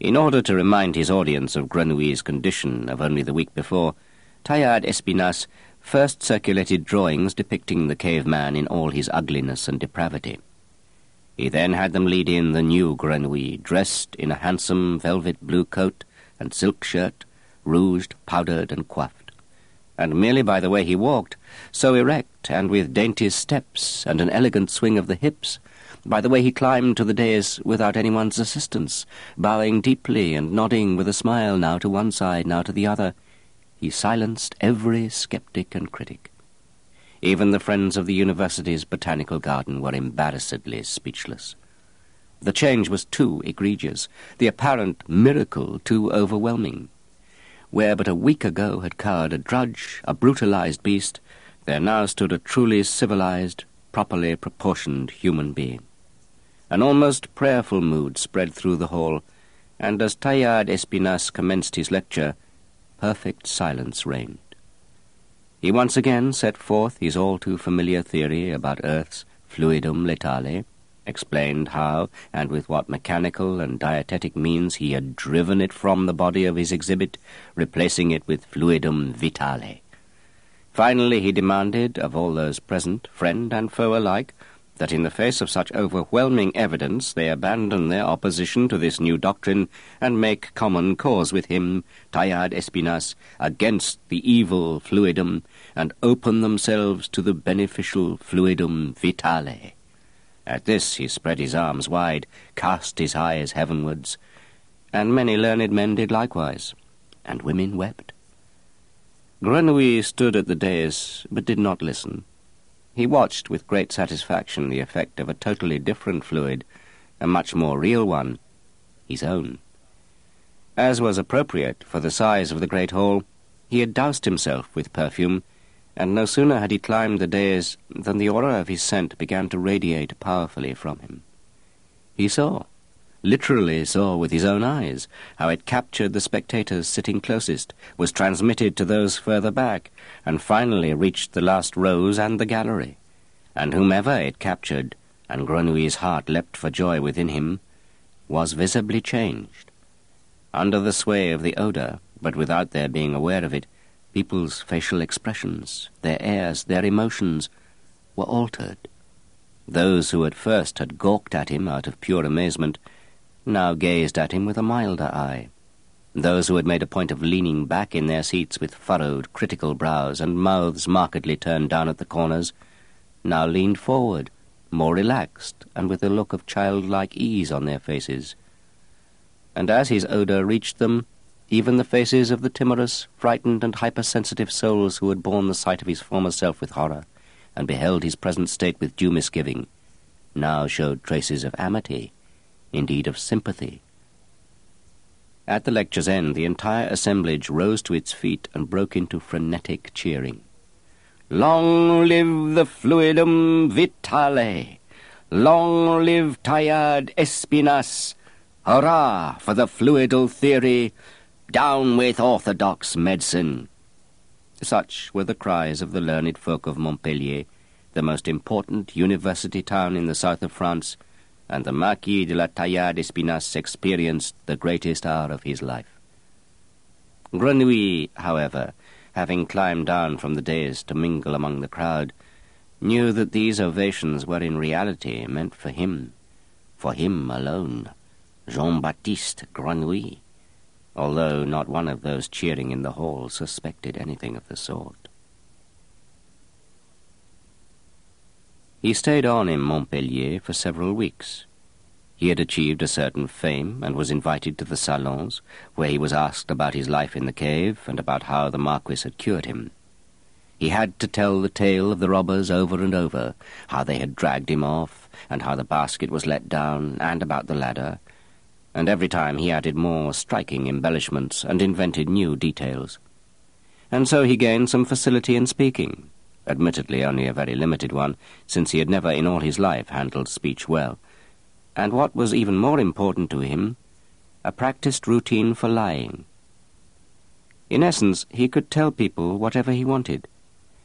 In order to remind his audience of Grenouille's condition of only the week before, Taillade-Espinasse first circulated drawings depicting the caveman in all his ugliness and depravity. He then had them lead in the new Grenouille, dressed in a handsome velvet blue coat and silk shirt, rouged, powdered, and coiffed. And merely by the way he walked, so erect and with dainty steps and an elegant swing of the hips, by the way he climbed to the dais without anyone's assistance, bowing deeply and nodding with a smile now to one side, now to the other, he silenced every sceptic and critic. Even the friends of the university's botanical garden were embarrassedly speechless. The change was too egregious, the apparent miracle too overwhelming. Where but a week ago had cowered a drudge, a brutalized beast, there now stood a truly civilized, properly proportioned human being. An almost prayerful mood spread through the hall, and as Taillade-Espinasse commenced his lecture, perfect silence reigned. He once again set forth his all-too-familiar theory about Earth's fluidum letale, explained how and with what mechanical and dietetic means he had driven it from the body of his exhibit, replacing it with fluidum vitale. Finally he demanded of all those present, friend and foe alike, that in the face of such overwhelming evidence they abandon their opposition to this new doctrine and make common cause with him, Taillade-Espinasse, against the evil fluidum, and open themselves to the beneficial fluidum vitale. At this he spread his arms wide, cast his eyes heavenwards, and many learned men did likewise, and women wept. Grenouille stood at the dais, but did not listen. He watched with great satisfaction the effect of a totally different fluid, a much more real one, his own. As was appropriate for the size of the great hall, he had doused himself with perfume, and no sooner had he climbed the dais than the aura of his scent began to radiate powerfully from him. He saw, literally saw with his own eyes, how it captured the spectators sitting closest, was transmitted to those further back, and finally reached the last rows and the gallery. And whomever it captured, and Grenouille's heart leapt for joy within him, was visibly changed. Under the sway of the odour, but without their being aware of it, people's facial expressions, their airs, their emotions, were altered. Those who at first had gawked at him out of pure amazement now gazed at him with a milder eye. Those who had made a point of leaning back in their seats with furrowed, critical brows and mouths markedly turned down at the corners, now leaned forward, more relaxed and with a look of childlike ease on their faces. And as his odour reached them, even the faces of the timorous, frightened and hypersensitive souls who had borne the sight of his former self with horror and beheld his present state with due misgiving, now showed traces of amity indeed of sympathy. At the lecture's end, the entire assemblage rose to its feet and broke into frenetic cheering. Long live the fluidum vitale! Long live Taillade-Espinasse! Hurrah for the fluidal theory! Down with orthodox medicine! Such were the cries of the learned folk of Montpellier, the most important university town in the south of France, and the Marquis de la Taillade-Espinasse experienced the greatest hour of his life. Grenouille, however, having climbed down from the dais to mingle among the crowd, knew that these ovations were in reality meant for him, for him alone, Jean-Baptiste Grenouille, although not one of those cheering in the hall suspected anything of the sort. He stayed on in Montpellier for several weeks. He had achieved a certain fame and was invited to the salons, where he was asked about his life in the cave and about how the Marquis had cured him. He had to tell the tale of the robbers over and over, how they had dragged him off, and how the basket was let down, and about the ladder, and every time he added more striking embellishments and invented new details. And so he gained some facility in speaking, admittedly only a very limited one, since he had never in all his life handled speech well, and what was even more important to him, a practised routine for lying. In essence, he could tell people whatever he wanted.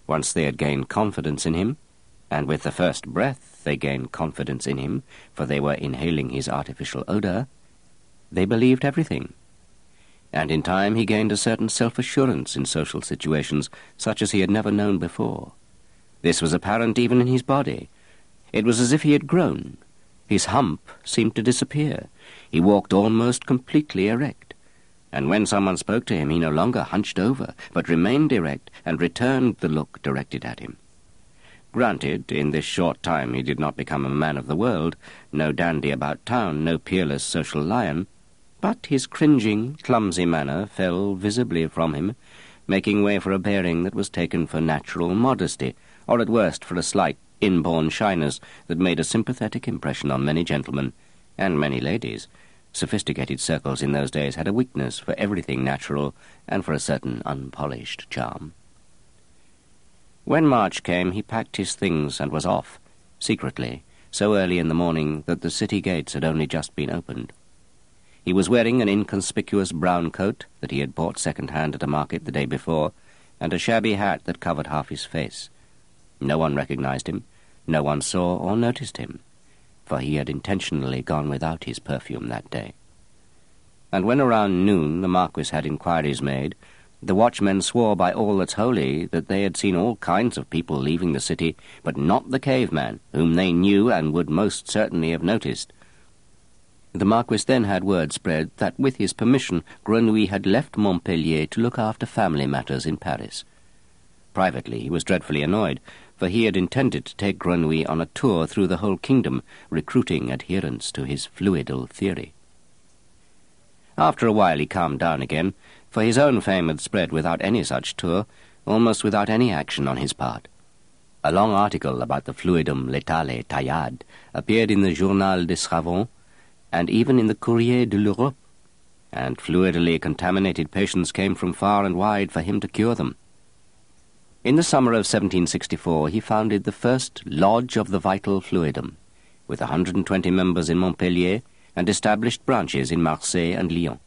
Once they had gained confidence in him, and with the first breath they gained confidence in him, for they were inhaling his artificial odour, they believed everything. And in time he gained a certain self-assurance in social situations, such as he had never known before. This was apparent even in his body. It was as if he had grown. His hump seemed to disappear. He walked almost completely erect, and when someone spoke to him he no longer hunched over, but remained erect and returned the look directed at him. Granted, in this short time he did not become a man of the world, no dandy about town, no peerless social lion, but his cringing, clumsy manner fell visibly from him, making way for a bearing that was taken for natural modesty, or at worst for a slight inborn shyness that made a sympathetic impression on many gentlemen and many ladies. Sophisticated circles in those days had a weakness for everything natural and for a certain unpolished charm. When March came, he packed his things and was off, secretly, so early in the morning that the city gates had only just been opened. He was wearing an inconspicuous brown coat that he had bought second-hand at a market the day before, and a shabby hat that covered half his face. No one recognized him. No one saw or noticed him, for he had intentionally gone without his perfume that day. And when around noon the Marquis had inquiries made, the watchmen swore by all that's holy that they had seen all kinds of people leaving the city, but not the caveman, whom they knew and would most certainly have noticed. The Marquis then had word spread that, with his permission, Grenouille had left Montpellier to look after family matters in Paris. Privately, he was dreadfully annoyed, for he had intended to take Grenouille on a tour through the whole kingdom, recruiting adherents to his fluidal theory. After a while he calmed down again, for his own fame had spread without any such tour, almost without any action on his part. A long article about the fluidum letale taillade appeared in the Journal des Savants, and even in the Courrier de l'Europe, and fluidally contaminated patients came from far and wide for him to cure them. In the summer of seventeen sixty-four, he founded the first Lodge of the Vital Fluidum, with one hundred twenty members in Montpellier, and established branches in Marseille and Lyon.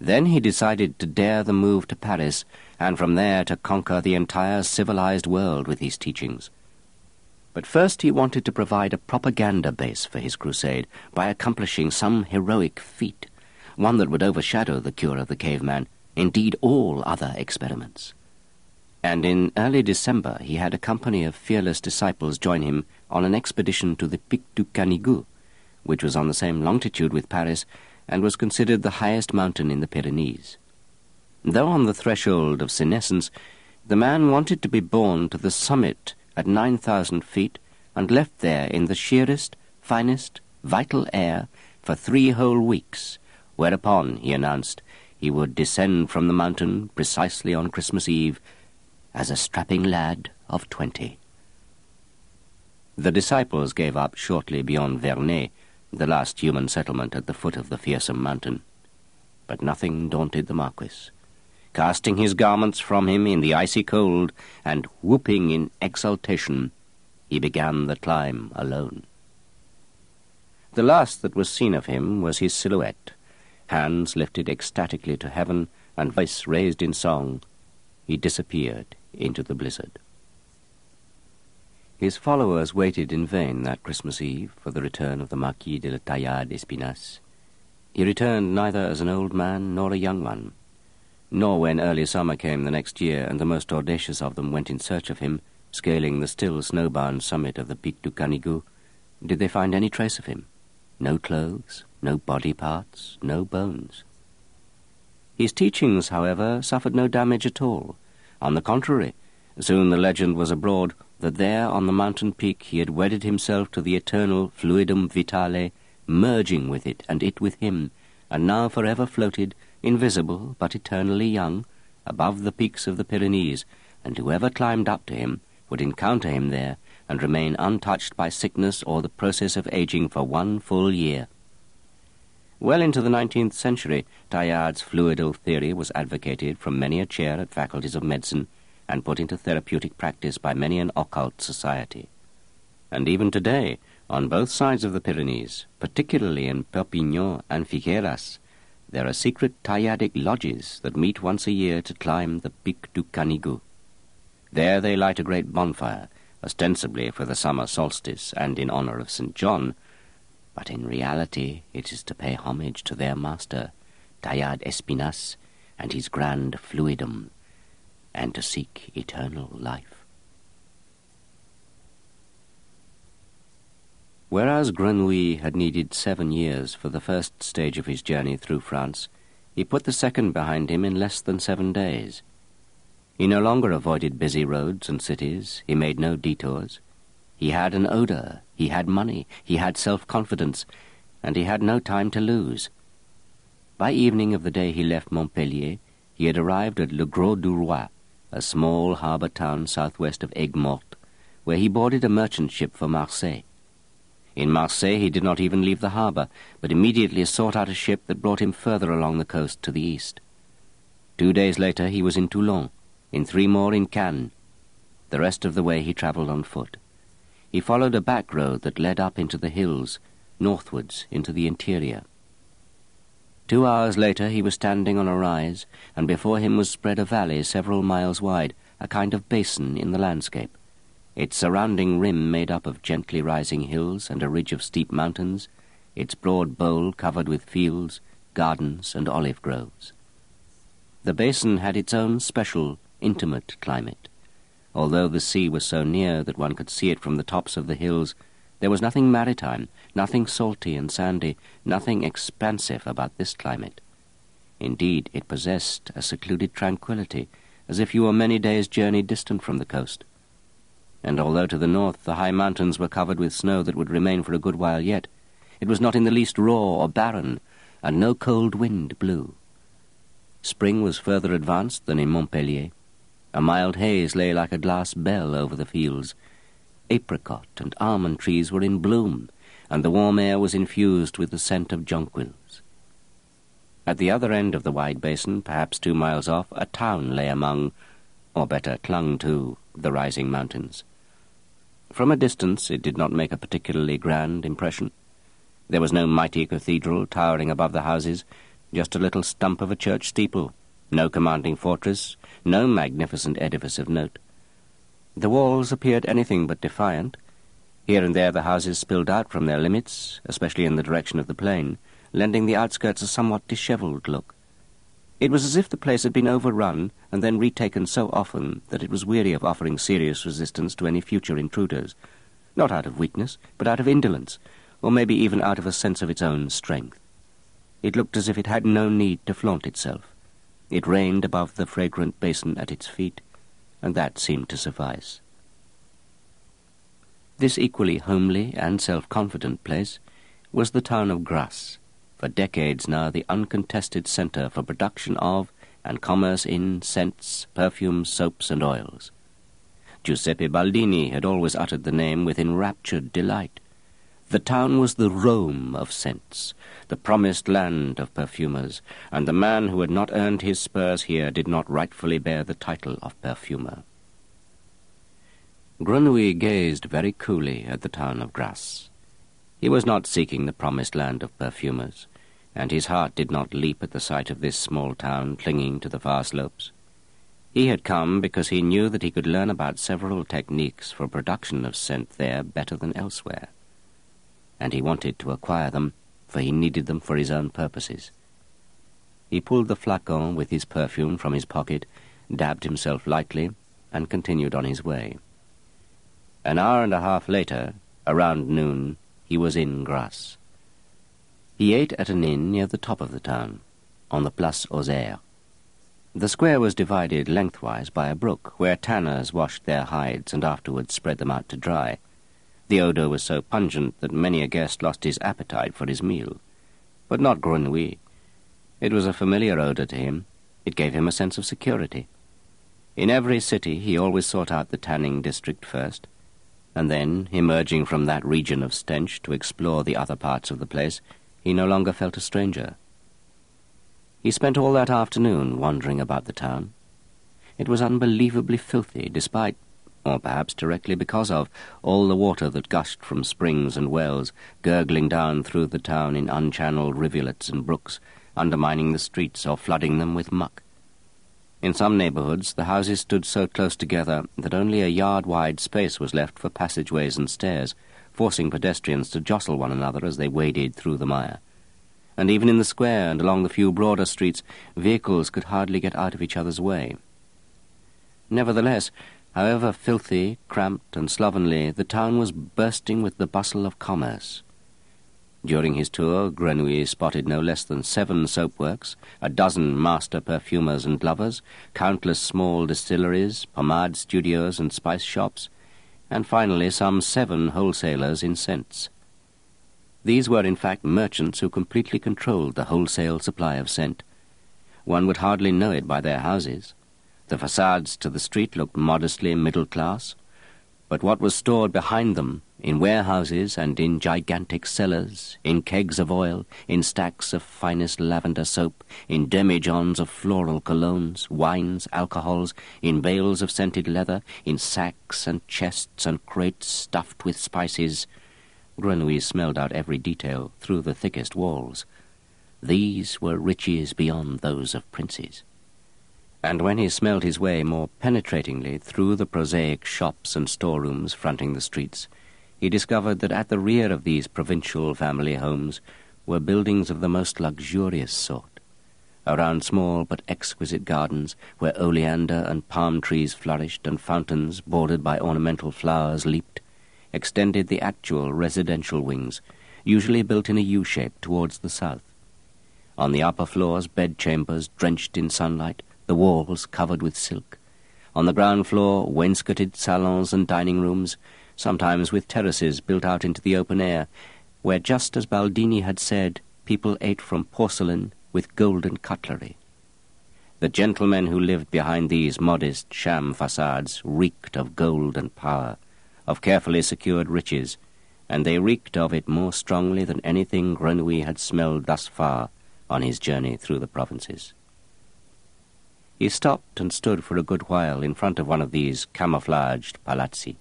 Then he decided to dare the move to Paris, and from there to conquer the entire civilized world with his teachings. But first he wanted to provide a propaganda base for his crusade by accomplishing some heroic feat, one that would overshadow the cure of the caveman, indeed all other experiments. And in early December he had a company of fearless disciples join him on an expedition to the Pic du Canigou, which was on the same longitude with Paris and was considered the highest mountain in the Pyrenees. Though on the threshold of senescence, the man wanted to be borne to the summit at nine thousand feet and left there in the sheerest, finest, vital air for three whole weeks, whereupon, he announced, he would descend from the mountain precisely on Christmas Eve as a strapping lad of twenty. The disciples gave up shortly beyond Vernet, the last human settlement at the foot of the fearsome mountain. But nothing daunted the Marquis. Casting his garments from him in the icy cold and whooping in exultation, he began the climb alone. The last that was seen of him was his silhouette, hands lifted ecstatically to heaven and voice raised in song. He disappeared into the blizzard. His followers waited in vain that Christmas Eve for the return of the Marquis de la Taillade-Espinasse. He returned neither as an old man nor a young one, nor when early summer came the next year and the most audacious of them went in search of him, scaling the still snowbound summit of the Pic du Canigou, did they find any trace of him. No clothes, no body parts, no bones. His teachings, however, suffered no damage at all. On the contrary, soon the legend was abroad that there on the mountain peak he had wedded himself to the eternal fluidum vitale, merging with it and it with him, and now forever floated, invisible but eternally young, above the peaks of the Pyrenees, and whoever climbed up to him would encounter him there and remain untouched by sickness or the process of aging for one full year. Well into the nineteenth century, Taillade's fluidal theory was advocated from many a chair at faculties of medicine and put into therapeutic practice by many an occult society. And even today, on both sides of the Pyrenees, particularly in Perpignan and Figueras, there are secret Tailladic lodges that meet once a year to climb the Pic du Canigou. There they light a great bonfire, ostensibly for the summer solstice and in honour of Saint John, but in reality it is to pay homage to their master, Taillade-Espinasse, and his grand fluidum, and to seek eternal life. Whereas Grenouille had needed seven years for the first stage of his journey through France, he put the second behind him in less than seven days. He no longer avoided busy roads and cities, he made no detours. He had an odour, he had money, he had self-confidence, and he had no time to lose. By evening of the day he left Montpellier, he had arrived at Le Gros du Roi, a small harbour town southwest of Aigues-Mortes, where he boarded a merchant ship for Marseille. In Marseille he did not even leave the harbour, but immediately sought out a ship that brought him further along the coast to the east. Two days later he was in Toulon, in three more in Cannes. The rest of the way he travelled on foot. He followed a back road that led up into the hills, northwards into the interior. Two hours later he was standing on a rise, and before him was spread a valley several miles wide, a kind of basin in the landscape, its surrounding rim made up of gently rising hills and a ridge of steep mountains, its broad bowl covered with fields, gardens and olive groves. The basin had its own special, intimate climate. Although the sea was so near that one could see it from the tops of the hills, there was nothing maritime, nothing salty and sandy, nothing expansive about this climate. Indeed, it possessed a secluded tranquillity, as if you were many days' journey distant from the coast. And although to the north the high mountains were covered with snow that would remain for a good while yet, it was not in the least raw or barren, and no cold wind blew. Spring was further advanced than in Montpellier. A mild haze lay like a glass bell over the fields. Apricot and almond trees were in bloom, and the warm air was infused with the scent of jonquils. At the other end of the wide basin, perhaps two miles off, a town lay among, or better, clung to, the rising mountains. From a distance it did not make a particularly grand impression. There was no mighty cathedral towering above the houses, just a little stump of a church steeple, no commanding fortress, no magnificent edifice of note. The walls appeared anything but defiant. Here and there the houses spilled out from their limits, especially in the direction of the plain, lending the outskirts a somewhat dishevelled look. It was as if the place had been overrun and then retaken so often that it was weary of offering serious resistance to any future intruders, not out of weakness, but out of indolence, or maybe even out of a sense of its own strength. It looked as if it had no need to flaunt itself. It rained above the fragrant basin at its feet, and that seemed to suffice. This equally homely and self-confident place was the town of Grasse, for decades now the uncontested centre for production of and commerce in scents, perfumes, soaps and oils. Giuseppe Baldini had always uttered the name with enraptured delight. The town was the Rome of scents, the promised land of perfumers, and the man who had not earned his spurs here did not rightfully bear the title of perfumer. Grenouille gazed very coolly at the town of Grasse. He was not seeking the promised land of perfumers, and his heart did not leap at the sight of this small town clinging to the far slopes. He had come because he knew that he could learn about several techniques for production of scent there better than elsewhere, and he wanted to acquire them, for he needed them for his own purposes. He pulled the flacon with his perfume from his pocket, dabbed himself lightly, and continued on his way. An hour and a half later, around noon, he was in Grasse. He ate at an inn near the top of the town, on the Place aux Herbes. The square was divided lengthwise by a brook, where tanners washed their hides and afterwards spread them out to dry. The odour was so pungent that many a guest lost his appetite for his meal. But not Grenouille. It was a familiar odour to him. It gave him a sense of security. In every city he always sought out the tanning district first, and then, emerging from that region of stench to explore the other parts of the place, he no longer felt a stranger. He spent all that afternoon wandering about the town. It was unbelievably filthy, despite, or perhaps directly because of, all the water that gushed from springs and wells, gurgling down through the town in unchanneled rivulets and brooks, undermining the streets or flooding them with muck. In some neighbourhoods the houses stood so close together that only a yard-wide space was left for passageways and stairs, forcing pedestrians to jostle one another as they waded through the mire. And even in the square and along the few broader streets, vehicles could hardly get out of each other's way. Nevertheless, however filthy, cramped, and slovenly, the town was bursting with the bustle of commerce. During his tour, Grenouille spotted no less than seven soapworks, a dozen master perfumers and glovers, countless small distilleries, pomade studios and spice shops, and finally some seven wholesalers in scents. These were in fact merchants who completely controlled the wholesale supply of scent. One would hardly know it by their houses. The facades to the street looked modestly middle-class, but what was stored behind them, in warehouses and in gigantic cellars, in kegs of oil, in stacks of finest lavender soap, in demijohns of floral colognes, wines, alcohols, in bales of scented leather, in sacks and chests and crates stuffed with spices, Grenouille smelled out every detail through the thickest walls. These were riches beyond those of princes. And when he smelled his way more penetratingly through the prosaic shops and storerooms fronting the streets, he discovered that at the rear of these provincial family homes were buildings of the most luxurious sort, around small but exquisite gardens where oleander and palm trees flourished and fountains, bordered by ornamental flowers, leaped, extended the actual residential wings, usually built in a U-shape towards the south. On the upper floors, bedchambers drenched in sunlight, the walls covered with silk. On the ground floor, wainscoted salons and dining rooms, sometimes with terraces built out into the open air, where, just as Baldini had said, people ate from porcelain with golden cutlery. The gentlemen who lived behind these modest sham facades reeked of gold and power, of carefully secured riches, and they reeked of it more strongly than anything Grenouille had smelled thus far on his journey through the provinces. He stopped and stood for a good while in front of one of these camouflaged palazzi.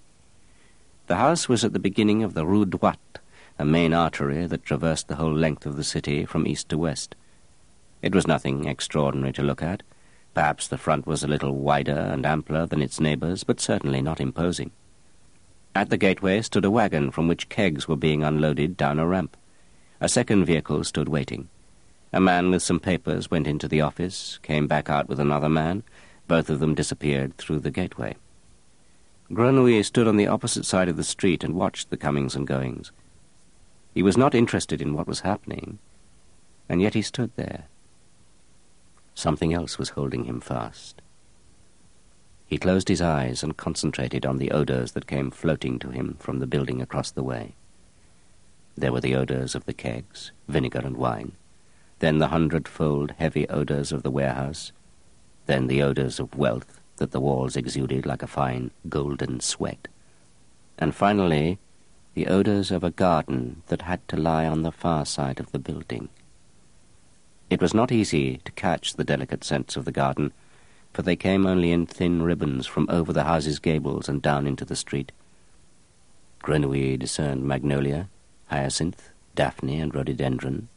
The house was at the beginning of the Rue Droite, a main artery that traversed the whole length of the city from east to west. It was nothing extraordinary to look at. Perhaps the front was a little wider and ampler than its neighbours, but certainly not imposing. At the gateway stood a wagon from which kegs were being unloaded down a ramp. A second vehicle stood waiting. A man with some papers went into the office, came back out with another man. Both of them disappeared through the gateway. Grenouille stood on the opposite side of the street and watched the comings and goings. He was not interested in what was happening, and yet he stood there. Something else was holding him fast. He closed his eyes and concentrated on the odours that came floating to him from the building across the way. There were the odours of the kegs, vinegar and wine, then the hundredfold heavy odours of the warehouse, then the odours of wealth that the walls exuded like a fine golden sweat, and finally the odours of a garden that had to lie on the far side of the building. It was not easy to catch the delicate scents of the garden, for they came only in thin ribbons from over the houses' gables and down into the street. Grenouille discerned magnolia, hyacinth, daphne and rhododendron.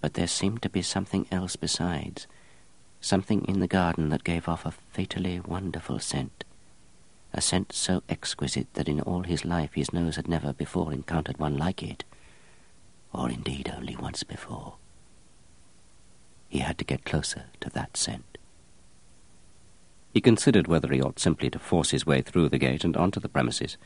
But there seemed to be something else besides, something in the garden that gave off a fatally wonderful scent, a scent so exquisite that in all his life his nose had never before encountered one like it, or indeed only once before. He had to get closer to that scent. He considered whether he ought simply to force his way through the gate and onto the premises,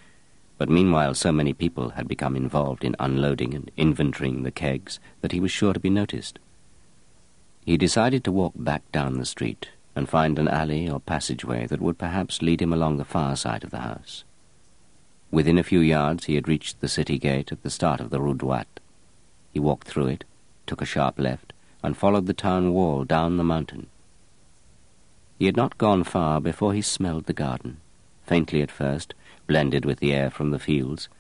but meanwhile so many people had become involved in unloading and inventorying the kegs that he was sure to be noticed. He decided to walk back down the street and find an alley or passageway that would perhaps lead him along the far side of the house. Within a few yards he had reached the city gate at the start of the Rue Droite. He walked through it, took a sharp left, and followed the town wall down the mountain. He had not gone far before he smelled the garden, faintly at first, blended with the air from the fields,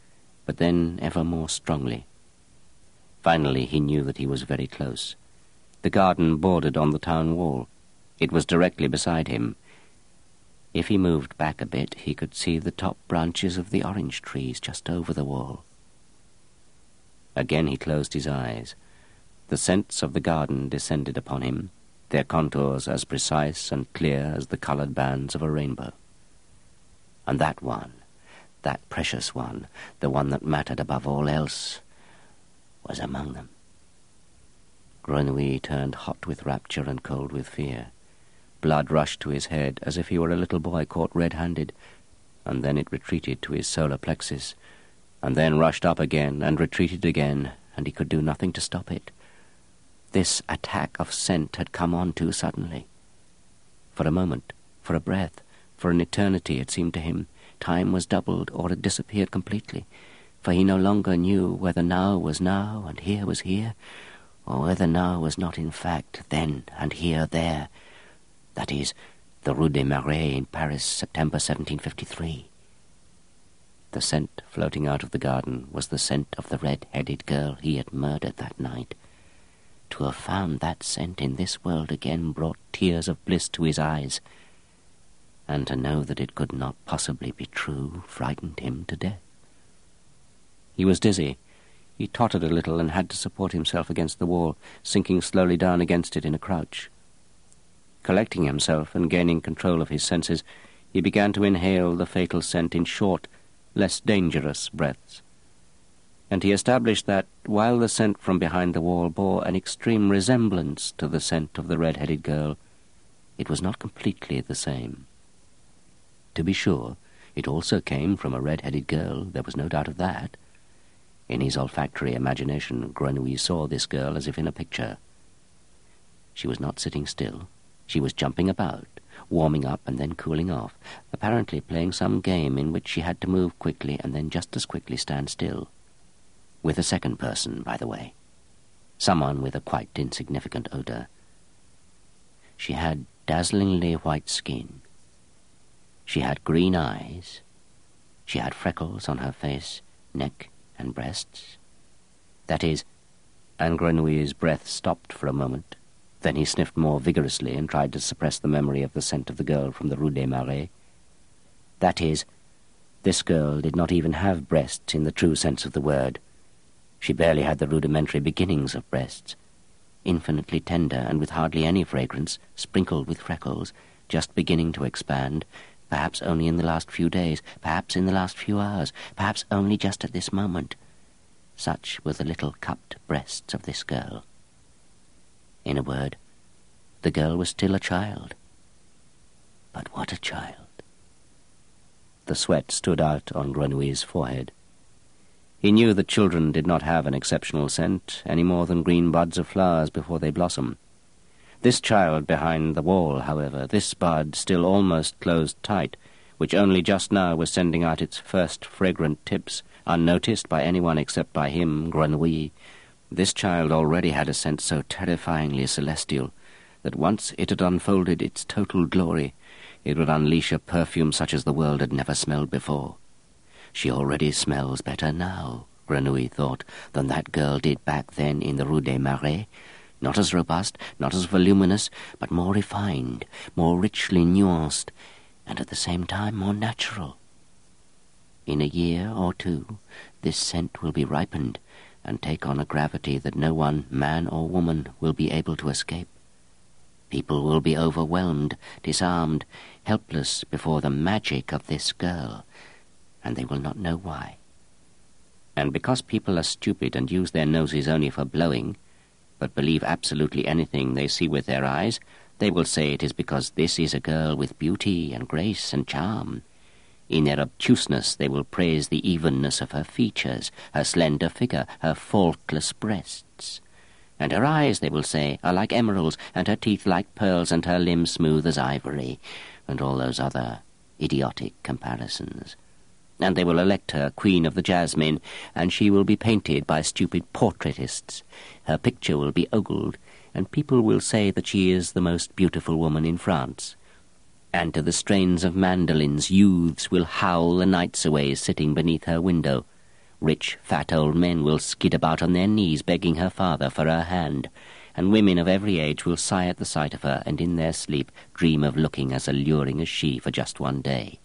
but then ever more strongly. Finally he knew that he was very close. The garden bordered on the town wall. It was directly beside him. If he moved back a bit, he could see the top branches of the orange trees just over the wall. Again he closed his eyes. The scents of the garden descended upon him, their contours as precise and clear as the coloured bands of a rainbow. And that one, that precious one, the one that mattered above all else, was among them. Grenouille turned hot with rapture and cold with fear. Blood rushed to his head as if he were a little boy caught red-handed, and then it retreated to his solar plexus, and then rushed up again and retreated again, and he could do nothing to stop it. This attack of scent had come on too suddenly. For a moment, for a breath, for an eternity, it seemed to him, time was doubled or it disappeared completely, for he no longer knew whether now was now and here was here, or whether now was not in fact then and here there, that is, the Rue des Marais in Paris, September seventeen fifty-three. The scent floating out of the garden was the scent of the red-headed girl he had murdered that night. To have found that scent in this world again brought tears of bliss to his eyes, and to know that it could not possibly be true frightened him to death. He was dizzy. He tottered a little and had to support himself against the wall, sinking slowly down against it in a crouch. Collecting himself and gaining control of his senses, he began to inhale the fatal scent in short, less dangerous breaths. And he established that, while the scent from behind the wall bore an extreme resemblance to the scent of the red-headed girl, it was not completely the same. To be sure, it also came from a red-headed girl, there was no doubt of that. In his olfactory imagination, Grenouille saw this girl as if in a picture. She was not sitting still. She was jumping about, warming up and then cooling off, apparently playing some game in which she had to move quickly and then just as quickly stand still. With a second person, by the way. Someone with a quite insignificant odour. She had dazzlingly white skin. She had green eyes. She had freckles on her face, neck, and breasts. That is, and Grenouille's breath stopped for a moment. Then he sniffed more vigorously and tried to suppress the memory of the scent of the girl from the Rue des Marais. That is, this girl did not even have breasts in the true sense of the word. She barely had the rudimentary beginnings of breasts, infinitely tender and with hardly any fragrance, sprinkled with freckles, just beginning to expand, perhaps only in the last few days, perhaps in the last few hours, perhaps only just at this moment. Such were the little cupped breasts of this girl. In a word, the girl was still a child. But what a child! The sweat stood out on Grenouille's forehead. He knew that children did not have an exceptional scent, any more than green buds of flowers before they blossom. This child behind the wall, however, this bud still almost closed tight, which only just now was sending out its first fragrant tips, unnoticed by anyone except by him, Grenouille, this child already had a scent so terrifyingly celestial that once it had unfolded its total glory, it would unleash a perfume such as the world had never smelled before. She already smells better now, Grenouille thought, than that girl did back then in the Rue des Marais. Not as robust, not as voluminous, but more refined, more richly nuanced, and at the same time more natural. In a year or two, this scent will be ripened and take on a gravity that no one, man or woman, will be able to escape. People will be overwhelmed, disarmed, helpless before the magic of this girl, and they will not know why. And because people are stupid and use their noses only for blowing, but believe absolutely anything they see with their eyes, they will say it is because this is a girl with beauty and grace and charm. In their obtuseness they will praise the evenness of her features, her slender figure, her faultless breasts. And her eyes, they will say, are like emeralds, and her teeth like pearls, and her limbs smooth as ivory, and all those other idiotic comparisons. And they will elect her Queen of the Jasmine, and she will be painted by stupid portraitists. Her picture will be ogled, and people will say that she is the most beautiful woman in France. And to the strains of mandolins, youths will howl the nights away sitting beneath her window. Rich, fat old men will skid about on their knees begging her father for her hand, and women of every age will sigh at the sight of her and in their sleep dream of looking as alluring as she for just one day.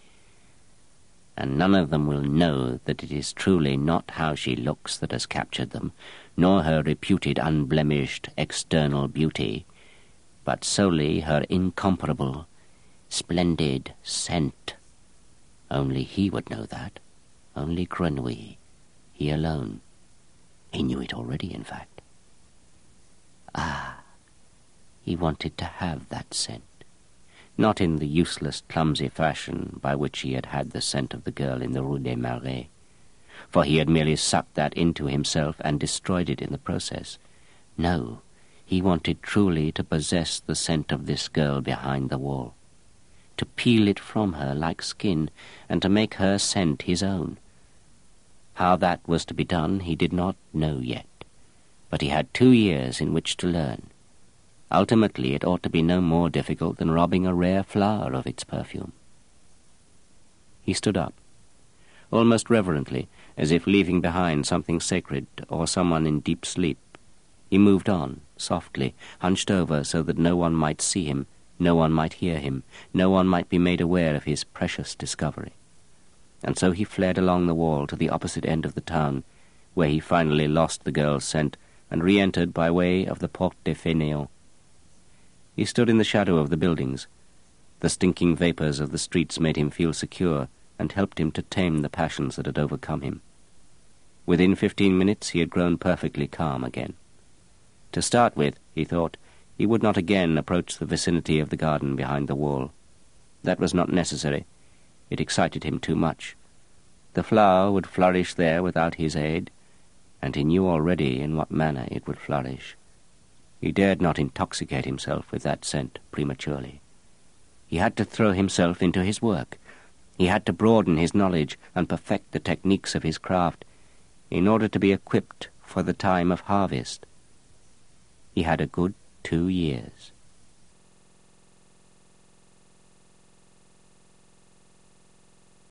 And none of them will know that it is truly not how she looks that has captured them, nor her reputed unblemished external beauty, but solely her incomparable, splendid scent. Only he would know that. Only Grenouille. He alone. He knew it already, in fact. Ah, he wanted to have that scent. Not in the useless, clumsy fashion by which he had had the scent of the girl in the Rue des Marais, for he had merely sucked that into himself and destroyed it in the process. No, he wanted truly to possess the scent of this girl behind the wall, to peel it from her like skin, and to make her scent his own. How that was to be done he did not know yet, but he had two years in which to learn. Ultimately it ought to be no more difficult than robbing a rare flower of its perfume. He stood up, almost reverently, as if leaving behind something sacred or someone in deep sleep. He moved on, softly, hunched over so that no one might see him, no one might hear him, no one might be made aware of his precious discovery. And so he fled along the wall to the opposite end of the town, where he finally lost the girl's scent and re-entered by way of the Porte des Fainéants. He stood in the shadow of the buildings. The stinking vapours of the streets made him feel secure and helped him to tame the passions that had overcome him. Within fifteen minutes he had grown perfectly calm again. To start with, he thought, he would not again approach the vicinity of the garden behind the wall. That was not necessary. It excited him too much. The flower would flourish there without his aid, and he knew already in what manner it would flourish. He dared not intoxicate himself with that scent prematurely. He had to throw himself into his work. He had to broaden his knowledge and perfect the techniques of his craft in order to be equipped for the time of harvest. He had a good two years.